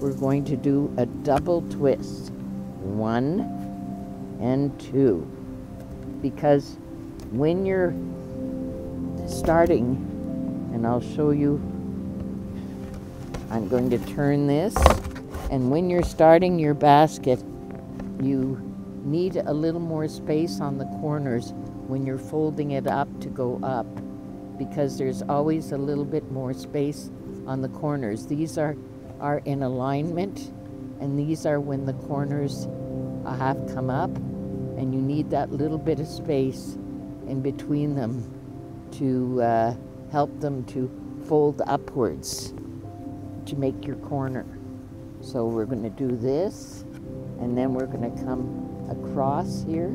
we're going to do a double twist, one and two, because when you're starting, and I'll show you. I'm going to turn this, and when you're starting your basket, you need a little more space on the corners when you're folding it up to go up, because there's always a little bit more space on the corners. These are, are in alignment, and these are when the corners uh, have come up, and you need that little bit of space in between them to uh, help them to fold upwards to make your corner. So we're going to do this, and then we're going to come across here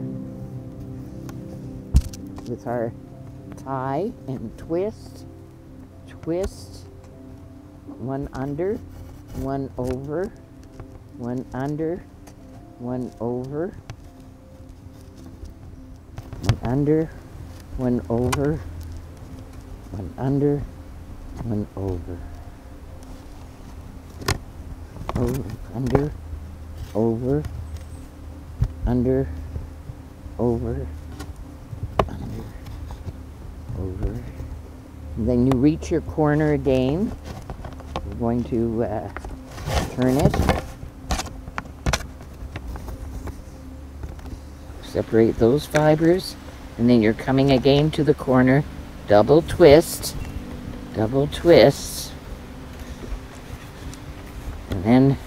with our tie and twist, twist, one under, one over, one under, one over, one under, one over, one under, one over, over, under, over, under, over, under, over. And then you reach your corner again. We're going to uh, turn it. Separate those fibers, and then you're coming again to the corner, double twist, double twist, and then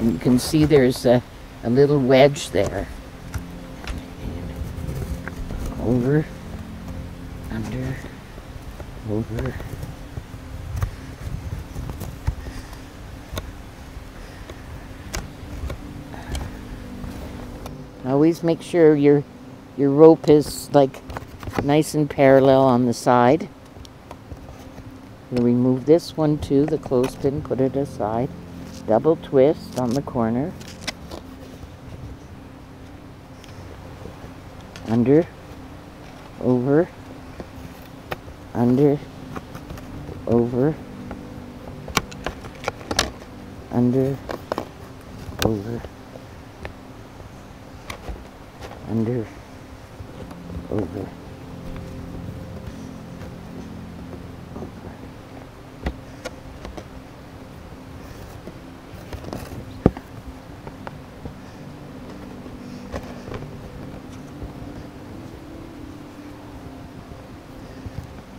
and you can see there's a, a little wedge there. And over, under, over, always make sure your your rope is like nice and parallel on the side. You remove this one too, the clothespin, put it aside. Double twist on the corner. Under, over, under, over, under, over. Under, over, over.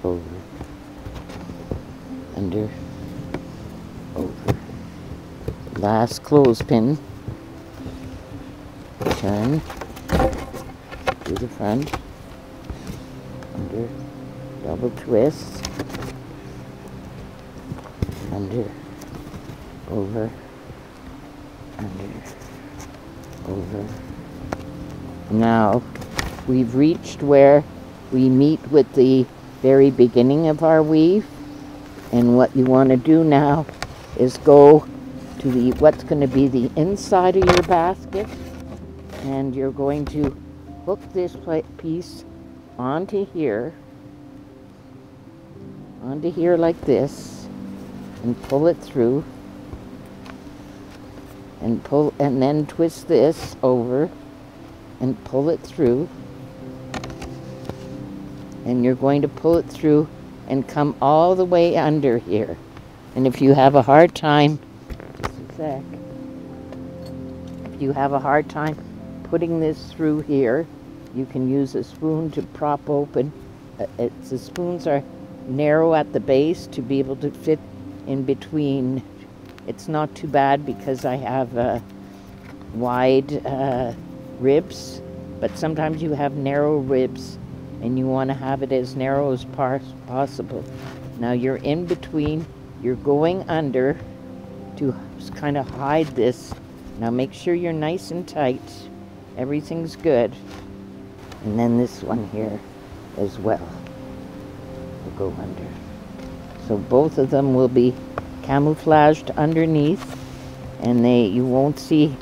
Over, under, over. Last clothespin. Turn. To the front, under, double twist, under, over, under, over. Now we've reached where we meet with the very beginning of our weave, and what you want to do now is go to the what's going to be the inside of your basket, and you're going to hook this piece onto here, onto here like this, and pull it through, and pull, and then twist this over, and pull it through, and you're going to pull it through and come all the way under here. And if you have a hard time, just a sec, if you have a hard time putting this through here, you can use a spoon to prop open. Uh, it's, the spoons are narrow at the base to be able to fit in between. It's not too bad because I have uh, wide uh, ribs, but sometimes you have narrow ribs and you want to have it as narrow as possible. Now you're in between, you're going under to kind of hide this. Now make sure you're nice and tight. Everything's good. And then this one here as well will go under. So both of them will be camouflaged underneath, and they you won't see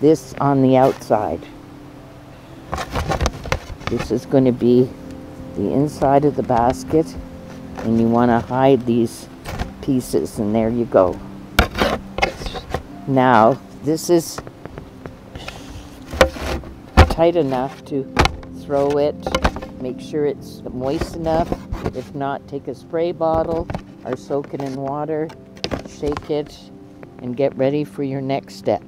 this on the outside. This is going to be the inside of the basket, and you want to hide these pieces, and there you go. Now this is tight enough to throw it Make sure it's moist enough. If not, take a spray bottle or soak it in water, shake it, and get ready for your next step.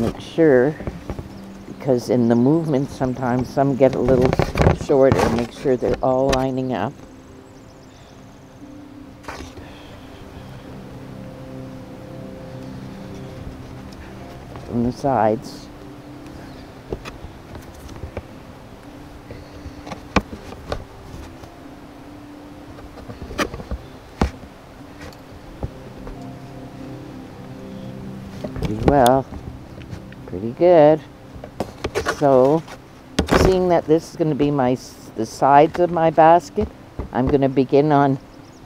Make sure, because in the movement sometimes some get a little shorter, make sure they're all lining up. From the sides. Pretty well. Pretty good. So, seeing that this is going to be my the sides of my basket, I'm going to begin on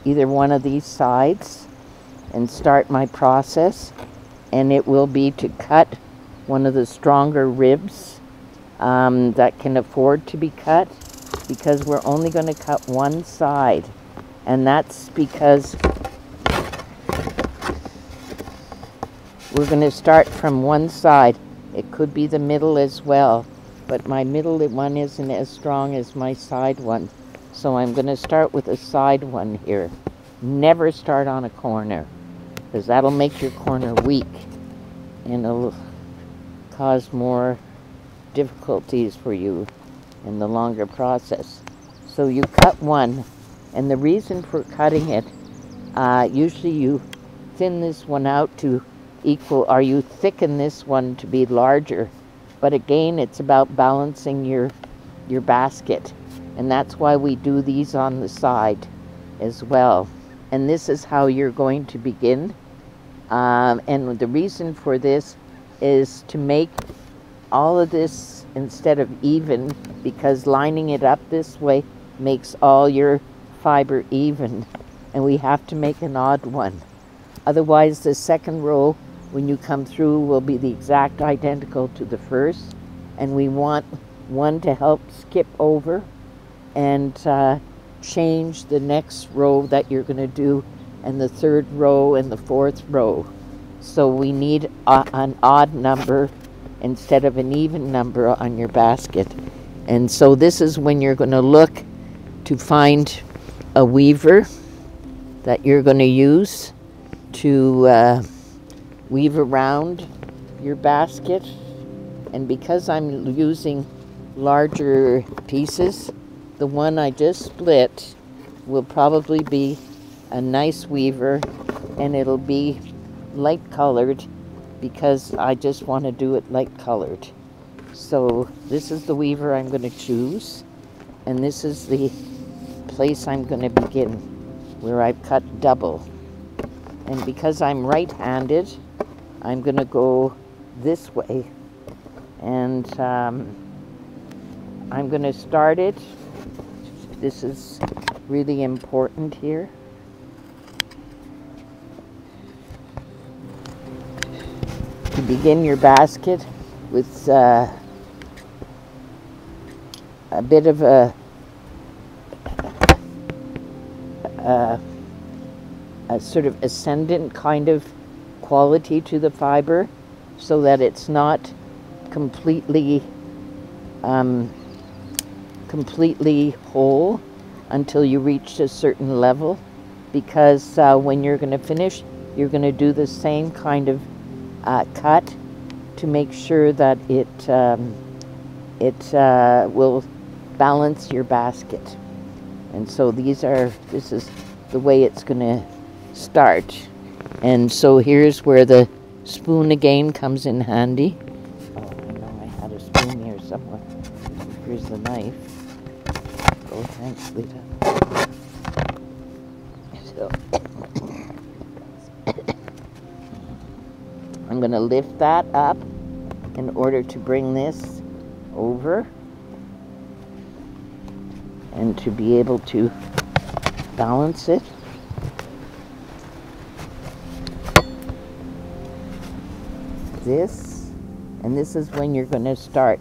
either one of these sides and start my process. And it will be to cut one of the stronger ribs um, that can afford to be cut, because we're only going to cut one side. And that's because we're going to start from one side. It could be the middle as well, but my middle one isn't as strong as my side one. So I'm going to start with a side one here. Never start on a corner, because that'll make your corner weak and it'll cause more difficulties for you in the longer process. So you cut one, and the reason for cutting it, uh, usually you thin this one out to equal, or you thicken this one to be larger, but again it's about balancing your your basket, and that's why we do these on the side as well. And this is how you're going to begin. Um, and the reason for this is to make all of this instead of even, because lining it up this way makes all your fiber even, and we have to make an odd one. Otherwise the second row when you come through will be the exact identical to the first, and we want one to help skip over and uh, change the next row that you're going to do, and the third row and the fourth row. So we need a, an odd number instead of an even number on your basket. And so this is when you're going to look to find a weaver that you're going to use to uh, weave around your basket. And because I'm using larger pieces, the one I just split will probably be a nice weaver, and it'll be light colored, because I just want to do it light colored. So this is the weaver I'm going to choose, and this is the place I'm going to begin, where I've cut double. And because I'm right-handed, I'm going to go this way, and um, I'm going to start it. This is really important here. To begin your basket with uh, a bit of a, a, a sort of ascendant kind of quality to the fiber, so that it's not completely um, completely whole until you reach a certain level, because uh, when you're going to finish, you're going to do the same kind of uh, cut to make sure that it um, it uh, will balance your basket. And so these are this is the way it's going to start. And so here's where the spoon again comes in handy. Oh, I know I had a spoon here somewhere. Here's the knife. Oh, thanks, Lita. So I'm going to lift that up in order to bring this over and to be able to balance it. This, and this is when you're going to start.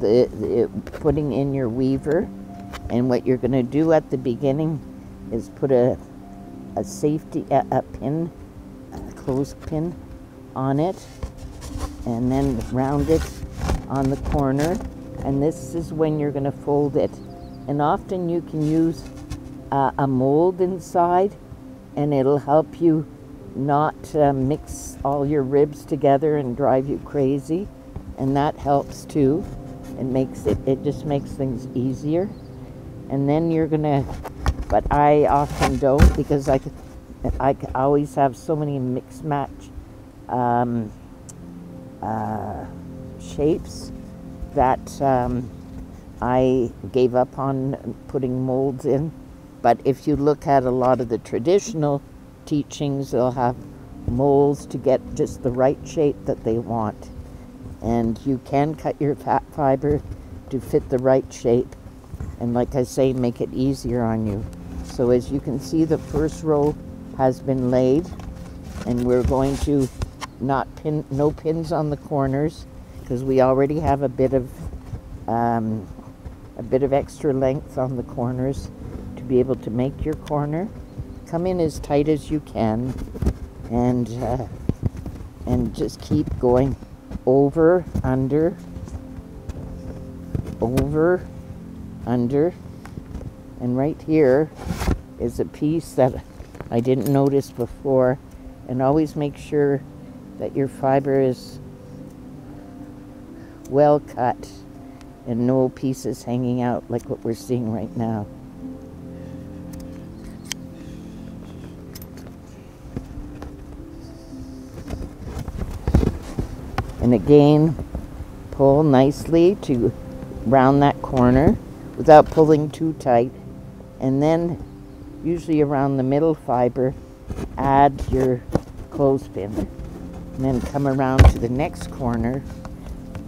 The, the, putting in your weaver, and what you're going to do at the beginning is put a a safety a, a pin, a closed pin on it, and then round it on the corner, and this is when you're going to fold it. And often you can use uh, a mold inside, and it'll help you not uh, mix all your ribs together and drive you crazy, and that helps too. It makes it, it just makes things easier. And then you're gonna, but I often don't, because I, I always have so many mix match um, uh, shapes that um, I gave up on putting molds in. But if you look at a lot of the traditional teachings, they'll have molds to get just the right shape that they want. And you can cut your fat fiber to fit the right shape. And like I say, make it easier on you. So as you can see, the first row has been laid, and we're going to not pin, no pins on the corners, because we already have a bit of um, a bit of extra length on the corners to be able to make your corner. Come in as tight as you can, and uh, and just keep going over, under, over, under. And right here is a piece that I didn't notice before, and always make sure that your fiber is well cut and no pieces hanging out like what we're seeing right now. And again, pull nicely to round that corner without pulling too tight, and then usually around the middle fiber add your clothespin, and then come around to the next corner,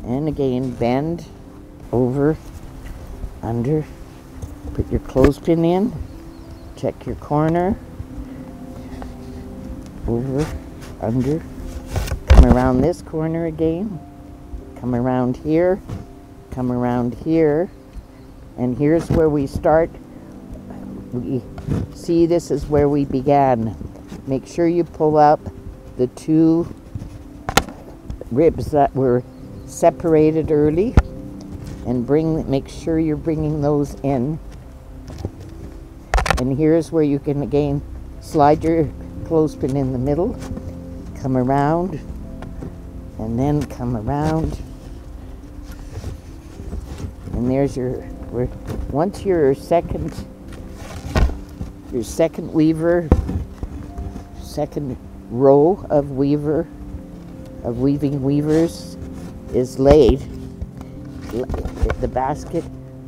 and again bend over, under, put your clothespin in, check your corner, over, under, come around this corner again, come around here, come around here. And here's where we start. We see this is where we began. Make sure you pull up the two ribs that were separated early, and bring, make sure you're bringing those in. And here's where you can again slide your clothespin in the middle, come around, and then come around. And there's your, once your second, your second weaver, second row of weaver, of weaving weavers is laid, the basket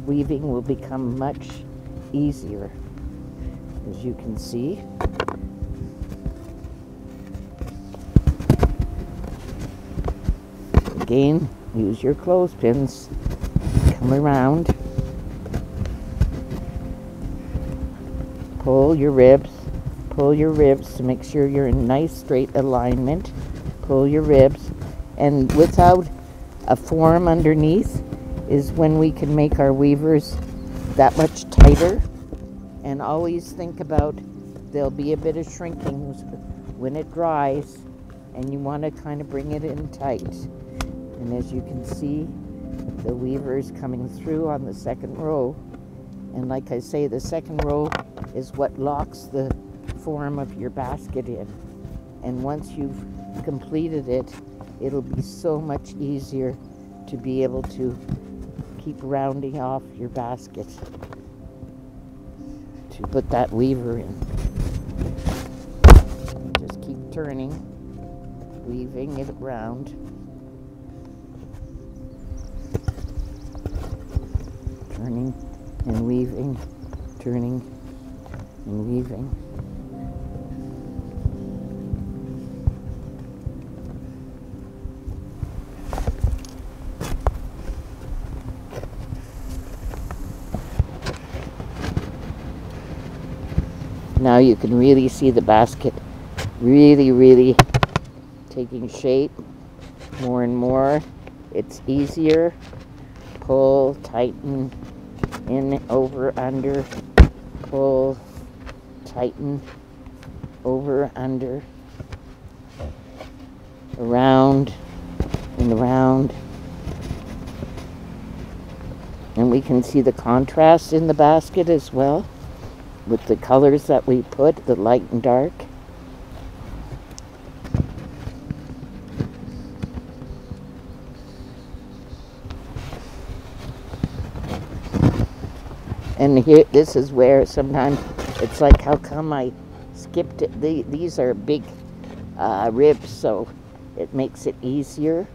weaving will become much easier, as you can see. Again, use your clothespins, come around, pull your ribs, pull your ribs to make sure you're in nice straight alignment, pull your ribs, and without a form underneath is when we can make our weavers that much tighter. And always think about, there'll be a bit of shrinking when it dries, and you want to kind of bring it in tight. And as you can see, the weaver is coming through on the second row, and like I say, the second row is what locks the form of your basket in. And once you've completed it, it'll be so much easier to be able to keep rounding off your basket to put that weaver in. Just keep turning, weaving it around. Turning and weaving, turning and weaving. Now you can really see the basket really, really taking shape more and more. It's easier. Pull, tighten, in, over, under, pull, tighten, over, under, around, and around. And we can see the contrast in the basket as well, with the colors that we put, the light and dark. And here, this is where sometimes it's like, how come I skipped it? The, these are big uh, ribs, so it makes it easier.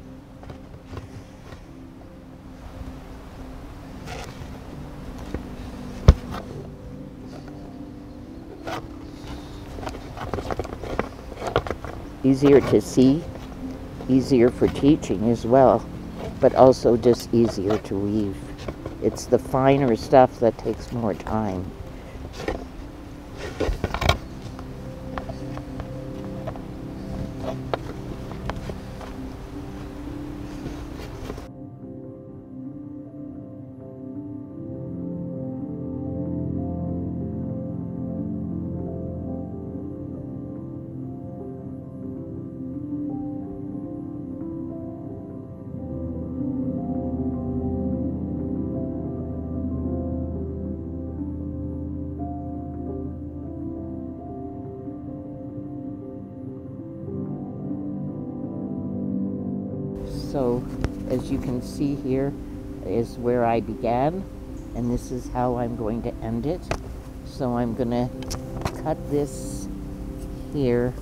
Easier to see, easier for teaching as well, but also just easier to weave. It's the finer stuff that takes more time. So, as you can see, here is where I began, and this is how I'm going to end it. So I'm going to cut this here,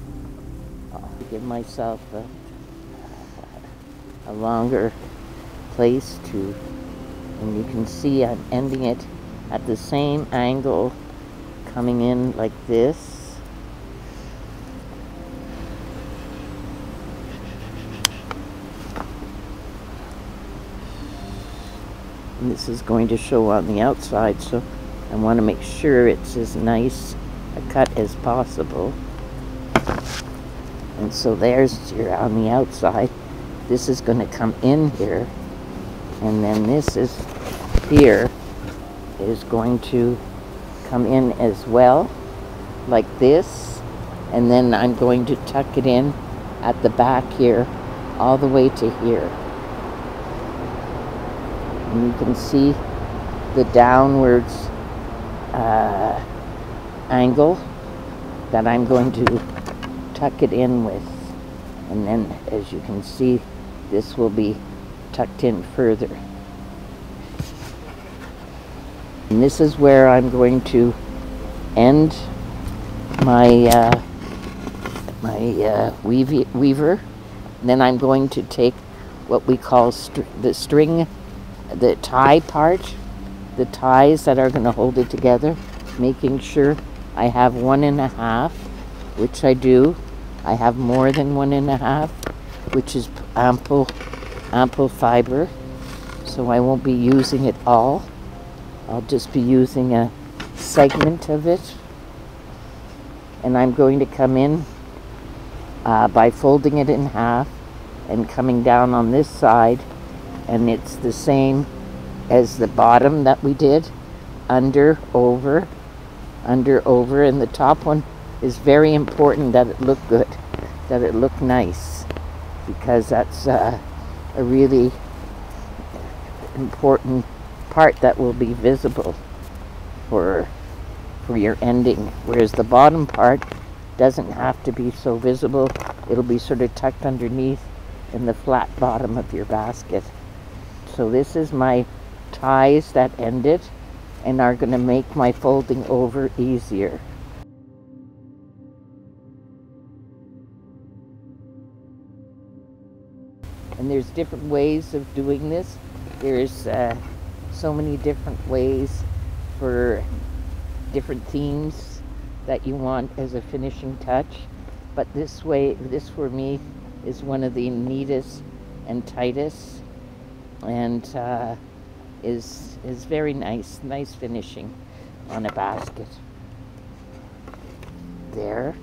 I'll give myself a, a longer place to, and you can see I'm ending it at the same angle, coming in like this. And this is going to show on the outside, so I want to make sure it's as nice a cut as possible. And so there's your on the outside. This is going to come in here, and then this is here is going to come in as well, like this. And then I'm going to tuck it in at the back here, all the way to here. And you can see the downwards uh, angle that I'm going to tuck it in with. And then, as you can see, this will be tucked in further. And this is where I'm going to end my, uh, my uh, weave weaver. And then I'm going to take what we call str the string the tie part, the ties that are going to hold it together, making sure I have one and a half, which I do. I have more than one and a half, which is ample, ample fiber, so I won't be using it all. I'll just be using a segment of it. And I'm going to come in uh, by folding it in half and coming down on this side, and it's the same as the bottom that we did, under, over, under, over. And the top one is very important that it look good, that it look nice, because that's uh, a really important part that will be visible for, for your ending. Whereas the bottom part doesn't have to be so visible. It'll be sort of tucked underneath in the flat bottom of your basket. So this is my ties that ended and are going to make my folding over easier. And there's different ways of doing this. There's uh, so many different ways for different themes that you want as a finishing touch. But this way, this for me is one of the neatest and tightest, and uh, is, is very nice, nice finishing on a basket. There,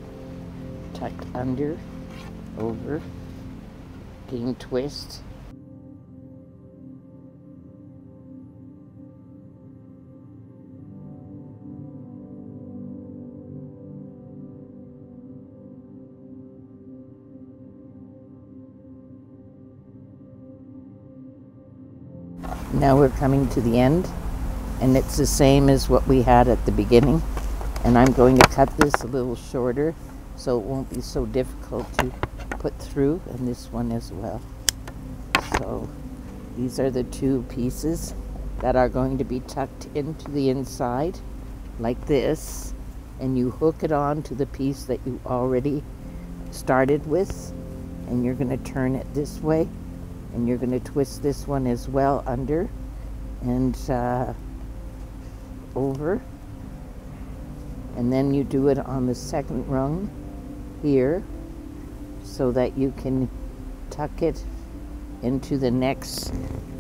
tucked under, over, game twist. now we're coming to the end, and it's the same as what we had at the beginning. And I'm going to cut this a little shorter so it won't be so difficult to put through, and this one as well. So these are the two pieces that are going to be tucked into the inside like this, and you hook it on to the piece that you already started with, and you're going to turn it this way, and you're going to twist this one as well under and uh, over, and then you do it on the second rung here so that you can tuck it into the next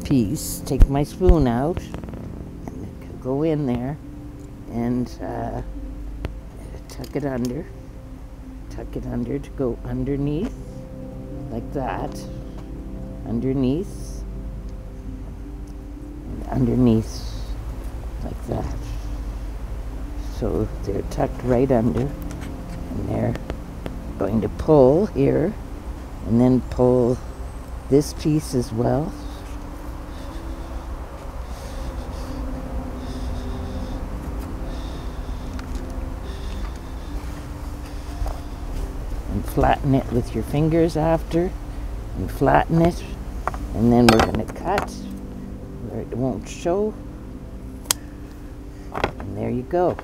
piece. Take my spoon out and go in there and uh, tuck it under, tuck it under to go underneath like that, underneath, and underneath like that. So they're tucked right under, and they're going to pull here and then pull this piece as well. And flatten it with your fingers after, and flatten it, and then we're going to cut where it won't show. And there you go.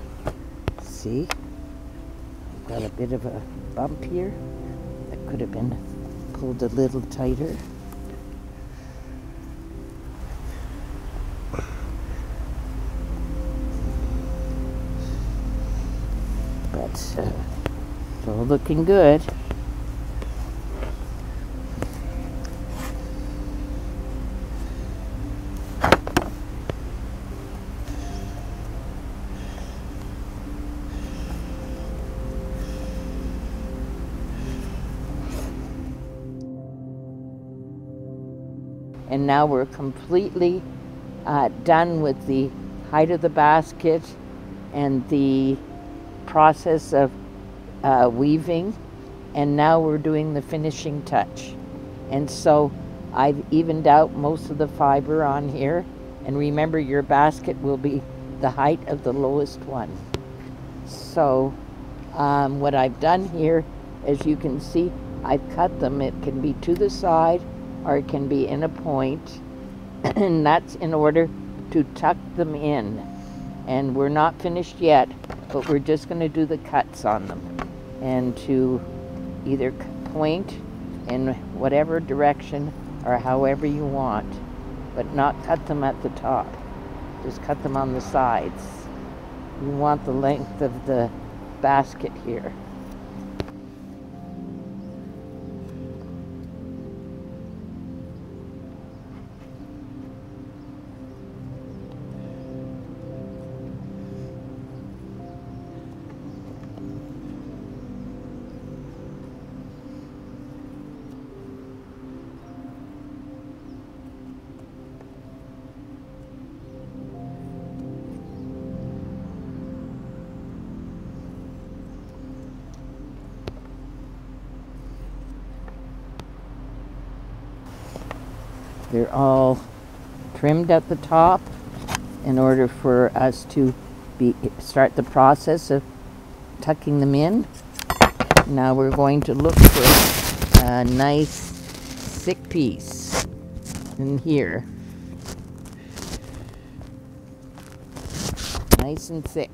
See, I've got a bit of a bump here that could have been pulled a little tighter. But uh, it's all looking good. And now we're completely uh, done with the height of the basket and the process of uh, weaving. And now we're doing the finishing touch. And so I've evened out most of the fiber on here. And remember, your basket will be the height of the lowest one. So um, what I've done here, as you can see, I've cut them. It can be to the side, or it can be in a point, and that's in order to tuck them in. And we're not finished yet, but we're just going to do the cuts on them, and to either point in whatever direction or however you want, but not cut them at the top, just cut them on the sides. You want the length of the basket here. They're all trimmed at the top in order for us to be, start the process of tucking them in. Now we're going to look for a nice thick piece in here. Nice and thick.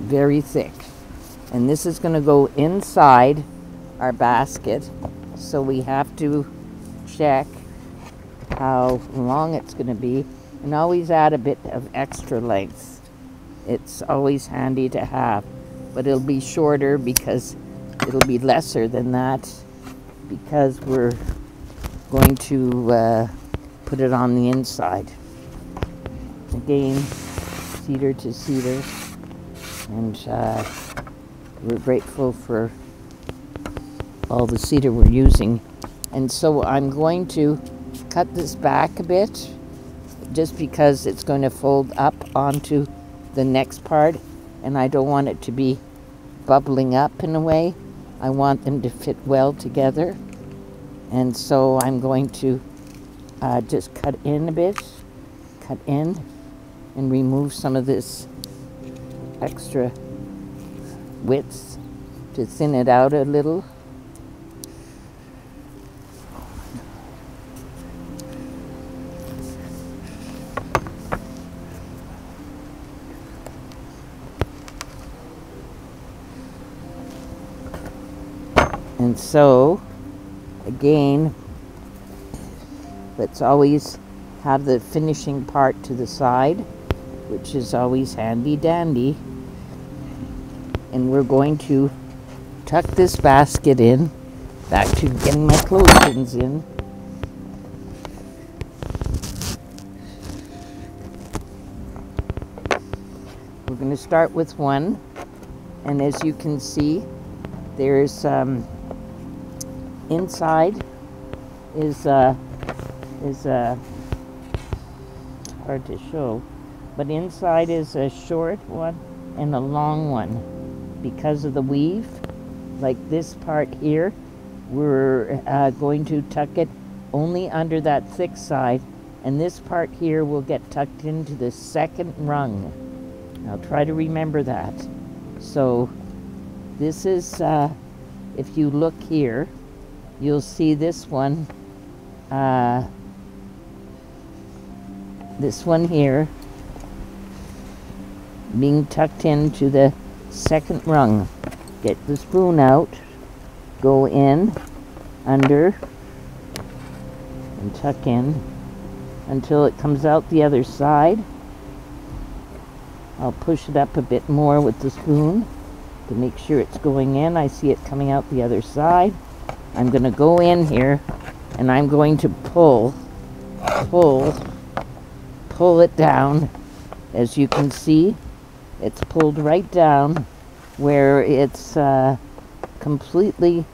Very thick. And this is going to go inside our basket, so we have to check how long it's going to be, and always add a bit of extra length. It's always handy to have, but it'll be shorter because it'll be lesser than that, because we're going to uh, put it on the inside. Again, cedar to cedar, and uh, we're grateful for all the cedar we're using. And so I'm going to cut this back a bit just because it's going to fold up onto the next part, and I don't want it to be bubbling up in a way. I want them to fit well together. And so I'm going to uh, just cut in a bit, cut in, and remove some of this extra width to thin it out a little. And so, again, let's always have the finishing part to the side, which is always handy dandy. And we're going to tuck this basket in, back to getting my clothespins in. We're going to start with one, and as you can see, there's um, inside is uh, is uh, hard to show, but inside is a short one and a long one because of the weave. Like this part here, we're uh, going to tuck it only under that thick side, and this part here will get tucked into the second rung. Now try to remember that. So this is uh, if you look here, you'll see this one, uh, this one here, being tucked into the second rung. Get the spoon out, go in, under, and tuck in until it comes out the other side. I'll push it up a bit more with the spoon to make sure it's going in. I see it coming out the other side. I'm going to go in here, and I'm going to pull, pull, pull it down. As you can see, it's pulled right down where it's uh, completely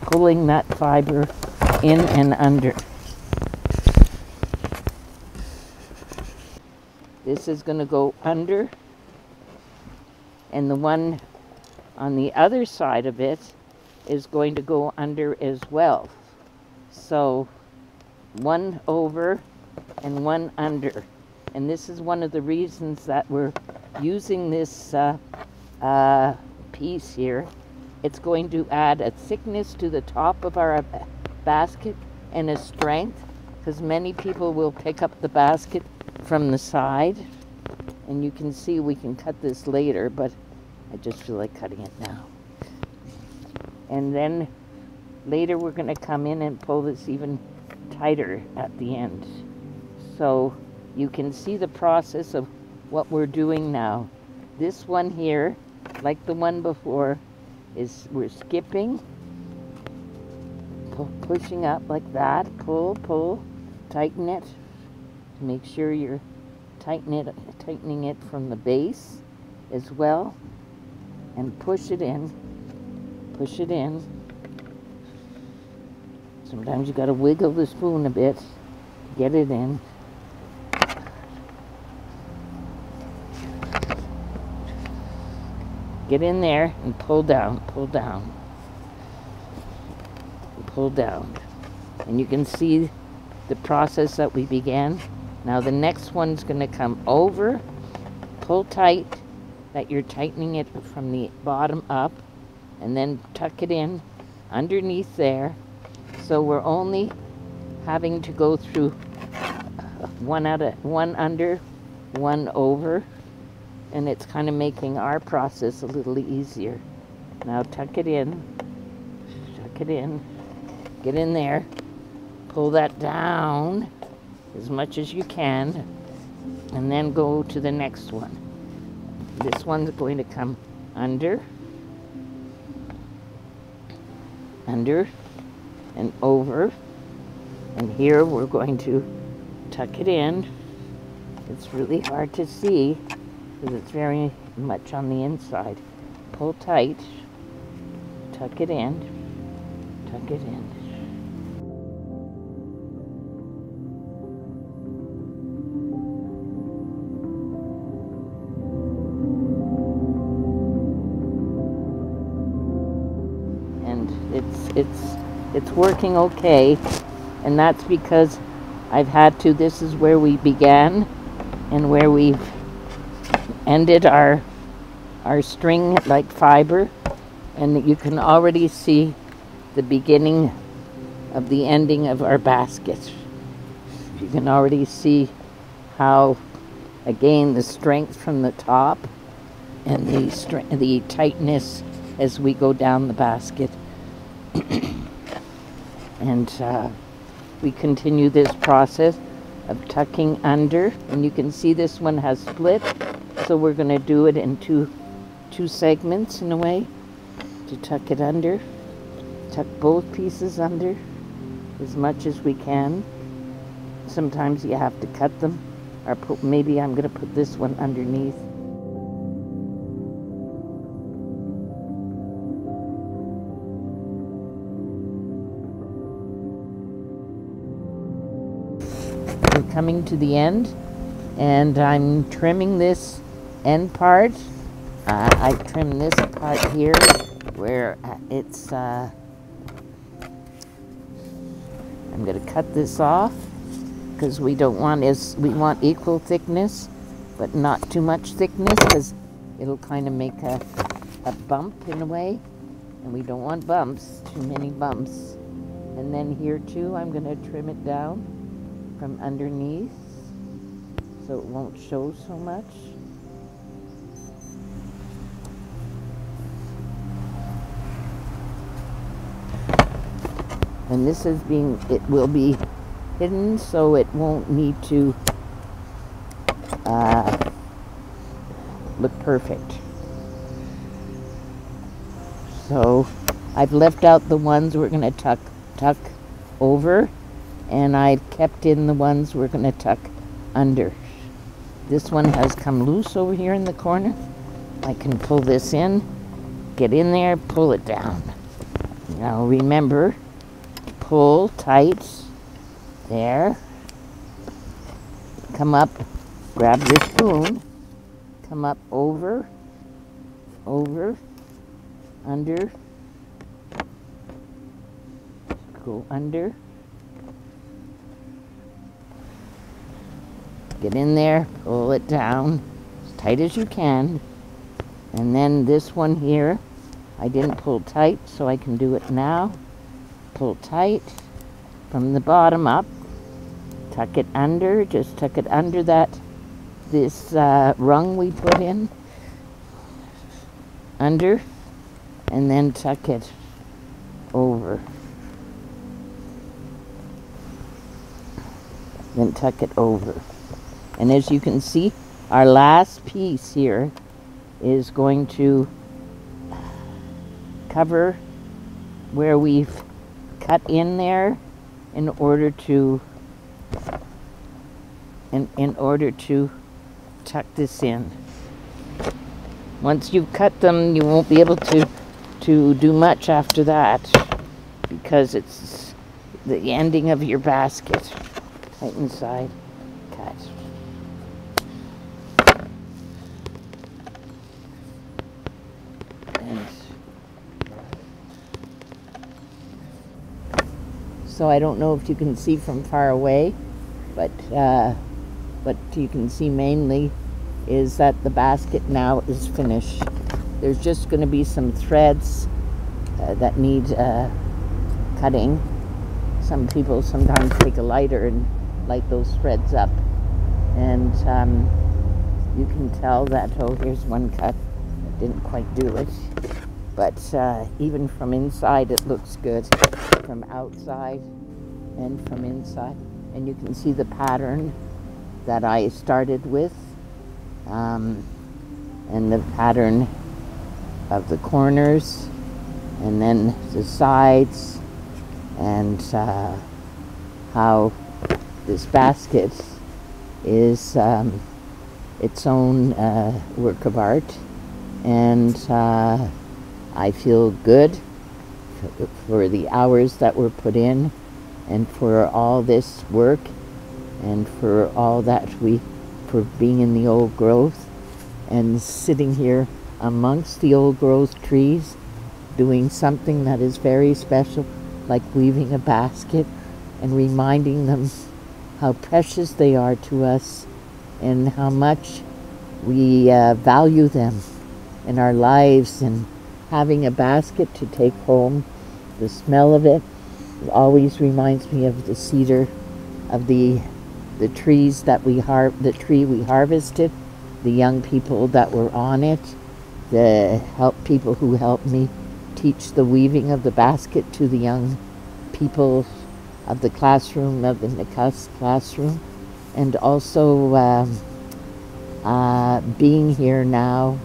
pulling that fiber in and under. This is going to go under, and the one on the other side of it is going to go under as well. So one over and one under. And this is one of the reasons that we're using this uh, uh, piece here. It's going to add a thickness to the top of our basket and a strength, because many people will pick up the basket from the side. And you can see we can cut this later, but I just feel like cutting it now. And then later we're going to come in and pull this even tighter at the end. So you can see the process of what we're doing now. This one here, like the one before, is we're skipping, pu- pushing up like that, pull, pull, tighten it. Make sure you're tighten it, tightening it from the base as well, and push it in. Push it in. Sometimes you got to wiggle the spoon a bit, get it in. Get in there and pull down, pull down, pull down. And you can see the process that we began. Now the next one's going to come over, pull tight, that you're tightening it from the bottom up, and then tuck it in underneath there. So we're only having to go through one out of one under, one over, and it's kind of making our process a little easier. Now tuck it in, tuck it in, get in there, pull that down as much as you can, and then go to the next one. This one's going to come under, under and over, and here we're going to tuck it in. It's really hard to see because it's very much on the inside. Pull tight, tuck it in, tuck it in. it's it's working okay, and that's because I've had to. This is where we began and where we've ended our our string like fiber, and you can already see the beginning of the ending of our baskets. You can already see how, again, the strength from the top and the strength, the tightness as we go down the basket. And uh, we continue this process of tucking under, and you can see this one has split, so we're going to do it in two two segments in a way, to tuck it under, tuck both pieces under as much as we can. Sometimes you have to cut them, or put, maybe I'm going to put this one underneath. We're coming to the end, and I'm trimming this end part. Uh, I trim this part here where it's, uh, I'm going to cut this off, because we don't want is we want equal thickness, but not too much thickness, because it'll kind of make a, a bump in a way, and we don't want bumps, too many bumps. And then here too, I'm going to trim it down from underneath, so it won't show so much. And this is being, it will be hidden, so it won't need to uh, look perfect. So I've left out the ones we're going to tuck tuck over, and I've kept in the ones we're going to tuck under. This one has come loose over here in the corner. I can pull this in, get in there, pull it down. Now remember, pull tight. There. Come up, grab your spoon, come up over, over, under, go under, get in there, pull it down as tight as you can. And then this one here, I didn't pull tight, so I can do it now. Pull tight from the bottom up. Tuck it under, just tuck it under that, this uh, rung we put in, under, and then tuck it over. Then tuck it over. And as you can see, our last piece here is going to cover where we've cut in there in order to In, in order to tuck this in. Once you've cut them, you won't be able to to do much after that, because it's the ending of your basket. Right inside, cut. And so I don't know if you can see from far away, but uh, what you can see mainly is that the basket now is finished. There's just going to be some threads uh, that need uh, cutting. Some people sometimes take a lighter and light those threads up, and um, you can tell that, oh, here's one cut, I didn't quite do it, but uh, even from inside it looks good, from outside and from inside. And you can see the pattern that I started with, um, and the pattern of the corners, and then the sides, and uh, how this basket is um, its own uh, work of art. And uh, I feel good for, for the hours that were put in, and for all this work, and for all that we, for being in the old growth, and sitting here amongst the old growth trees, doing something that is very special, like weaving a basket, and reminding them how precious they are to us and how much we uh, value them in our lives. And having a basket to take home, the smell of it always reminds me of the cedar, of the the trees that we har the tree we harvested, the young people that were on it, the help people who helped me teach the weaving of the basket to the young people of the classroom, of the Nikas classroom, and also um, uh, being here now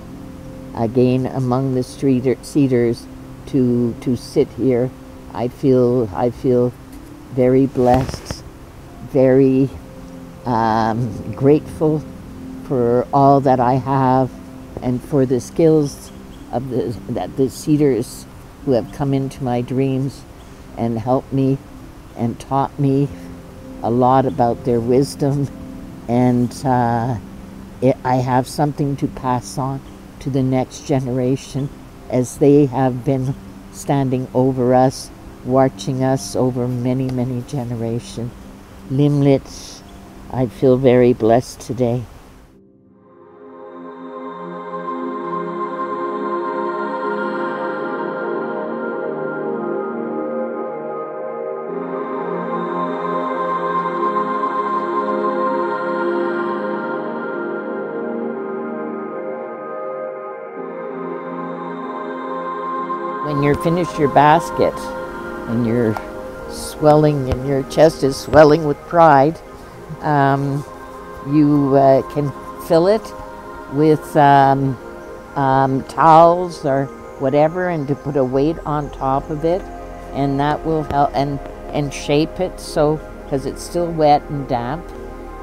again among the street cedars to to sit here. I feel I feel very blessed, very um, grateful for all that I have, and for the skills of the that the cedars who have come into my dreams and helped me and taught me a lot about their wisdom. And uh, it, I have something to pass on to the next generation, as they have been standing over us, watching us over many, many generations. Limlit, I feel very blessed today. When you're finished your basket and you're swelling and your chest is swelling with pride, um, you uh, can fill it with um, um, towels or whatever, and to put a weight on top of it, and that will help, and and shape it so, because it's still wet and damp,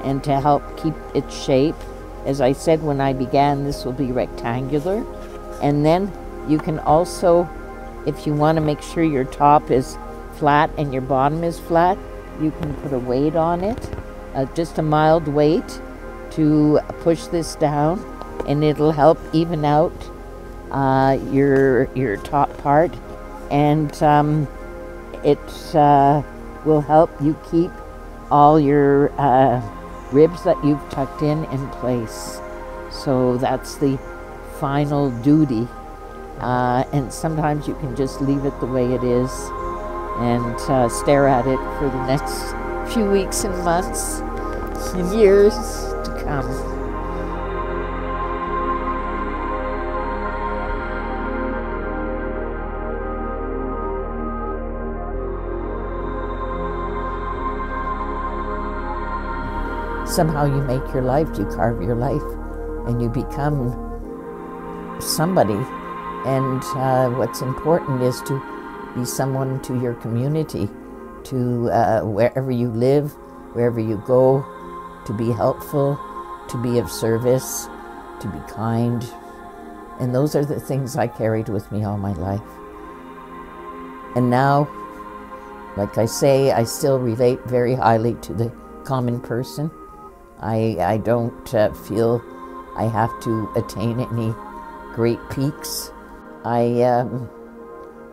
and to help keep its shape. As I said when I began, this will be rectangular. And then you can also, if you want to make sure your top is flat and your bottom is flat, you can put a weight on it, uh, just a mild weight, to push this down, and it'll help even out uh, your your top part, and um, it uh, will help you keep all your uh, ribs that you've tucked in in place. So that's the final duty. Uh, and sometimes you can just leave it the way it is and uh, stare at it for the next few weeks and months and years to come. Somehow you make your life, you carve your life, and you become somebody. And uh, what's important is to be someone to your community, to uh, wherever you live, wherever you go, to be helpful, to be of service, to be kind. And those are the things I carried with me all my life. And now, like I say, I still relate very highly to the common person. I, I don't uh, feel I have to attain any great peaks. I um,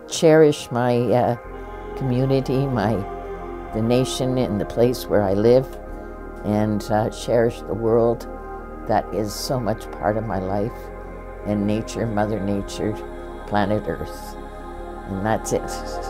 cherish my uh, community, my the nation and the place where I live, and uh, cherish the world that is so much part of my life, and nature, Mother Nature, planet Earth, and that's it.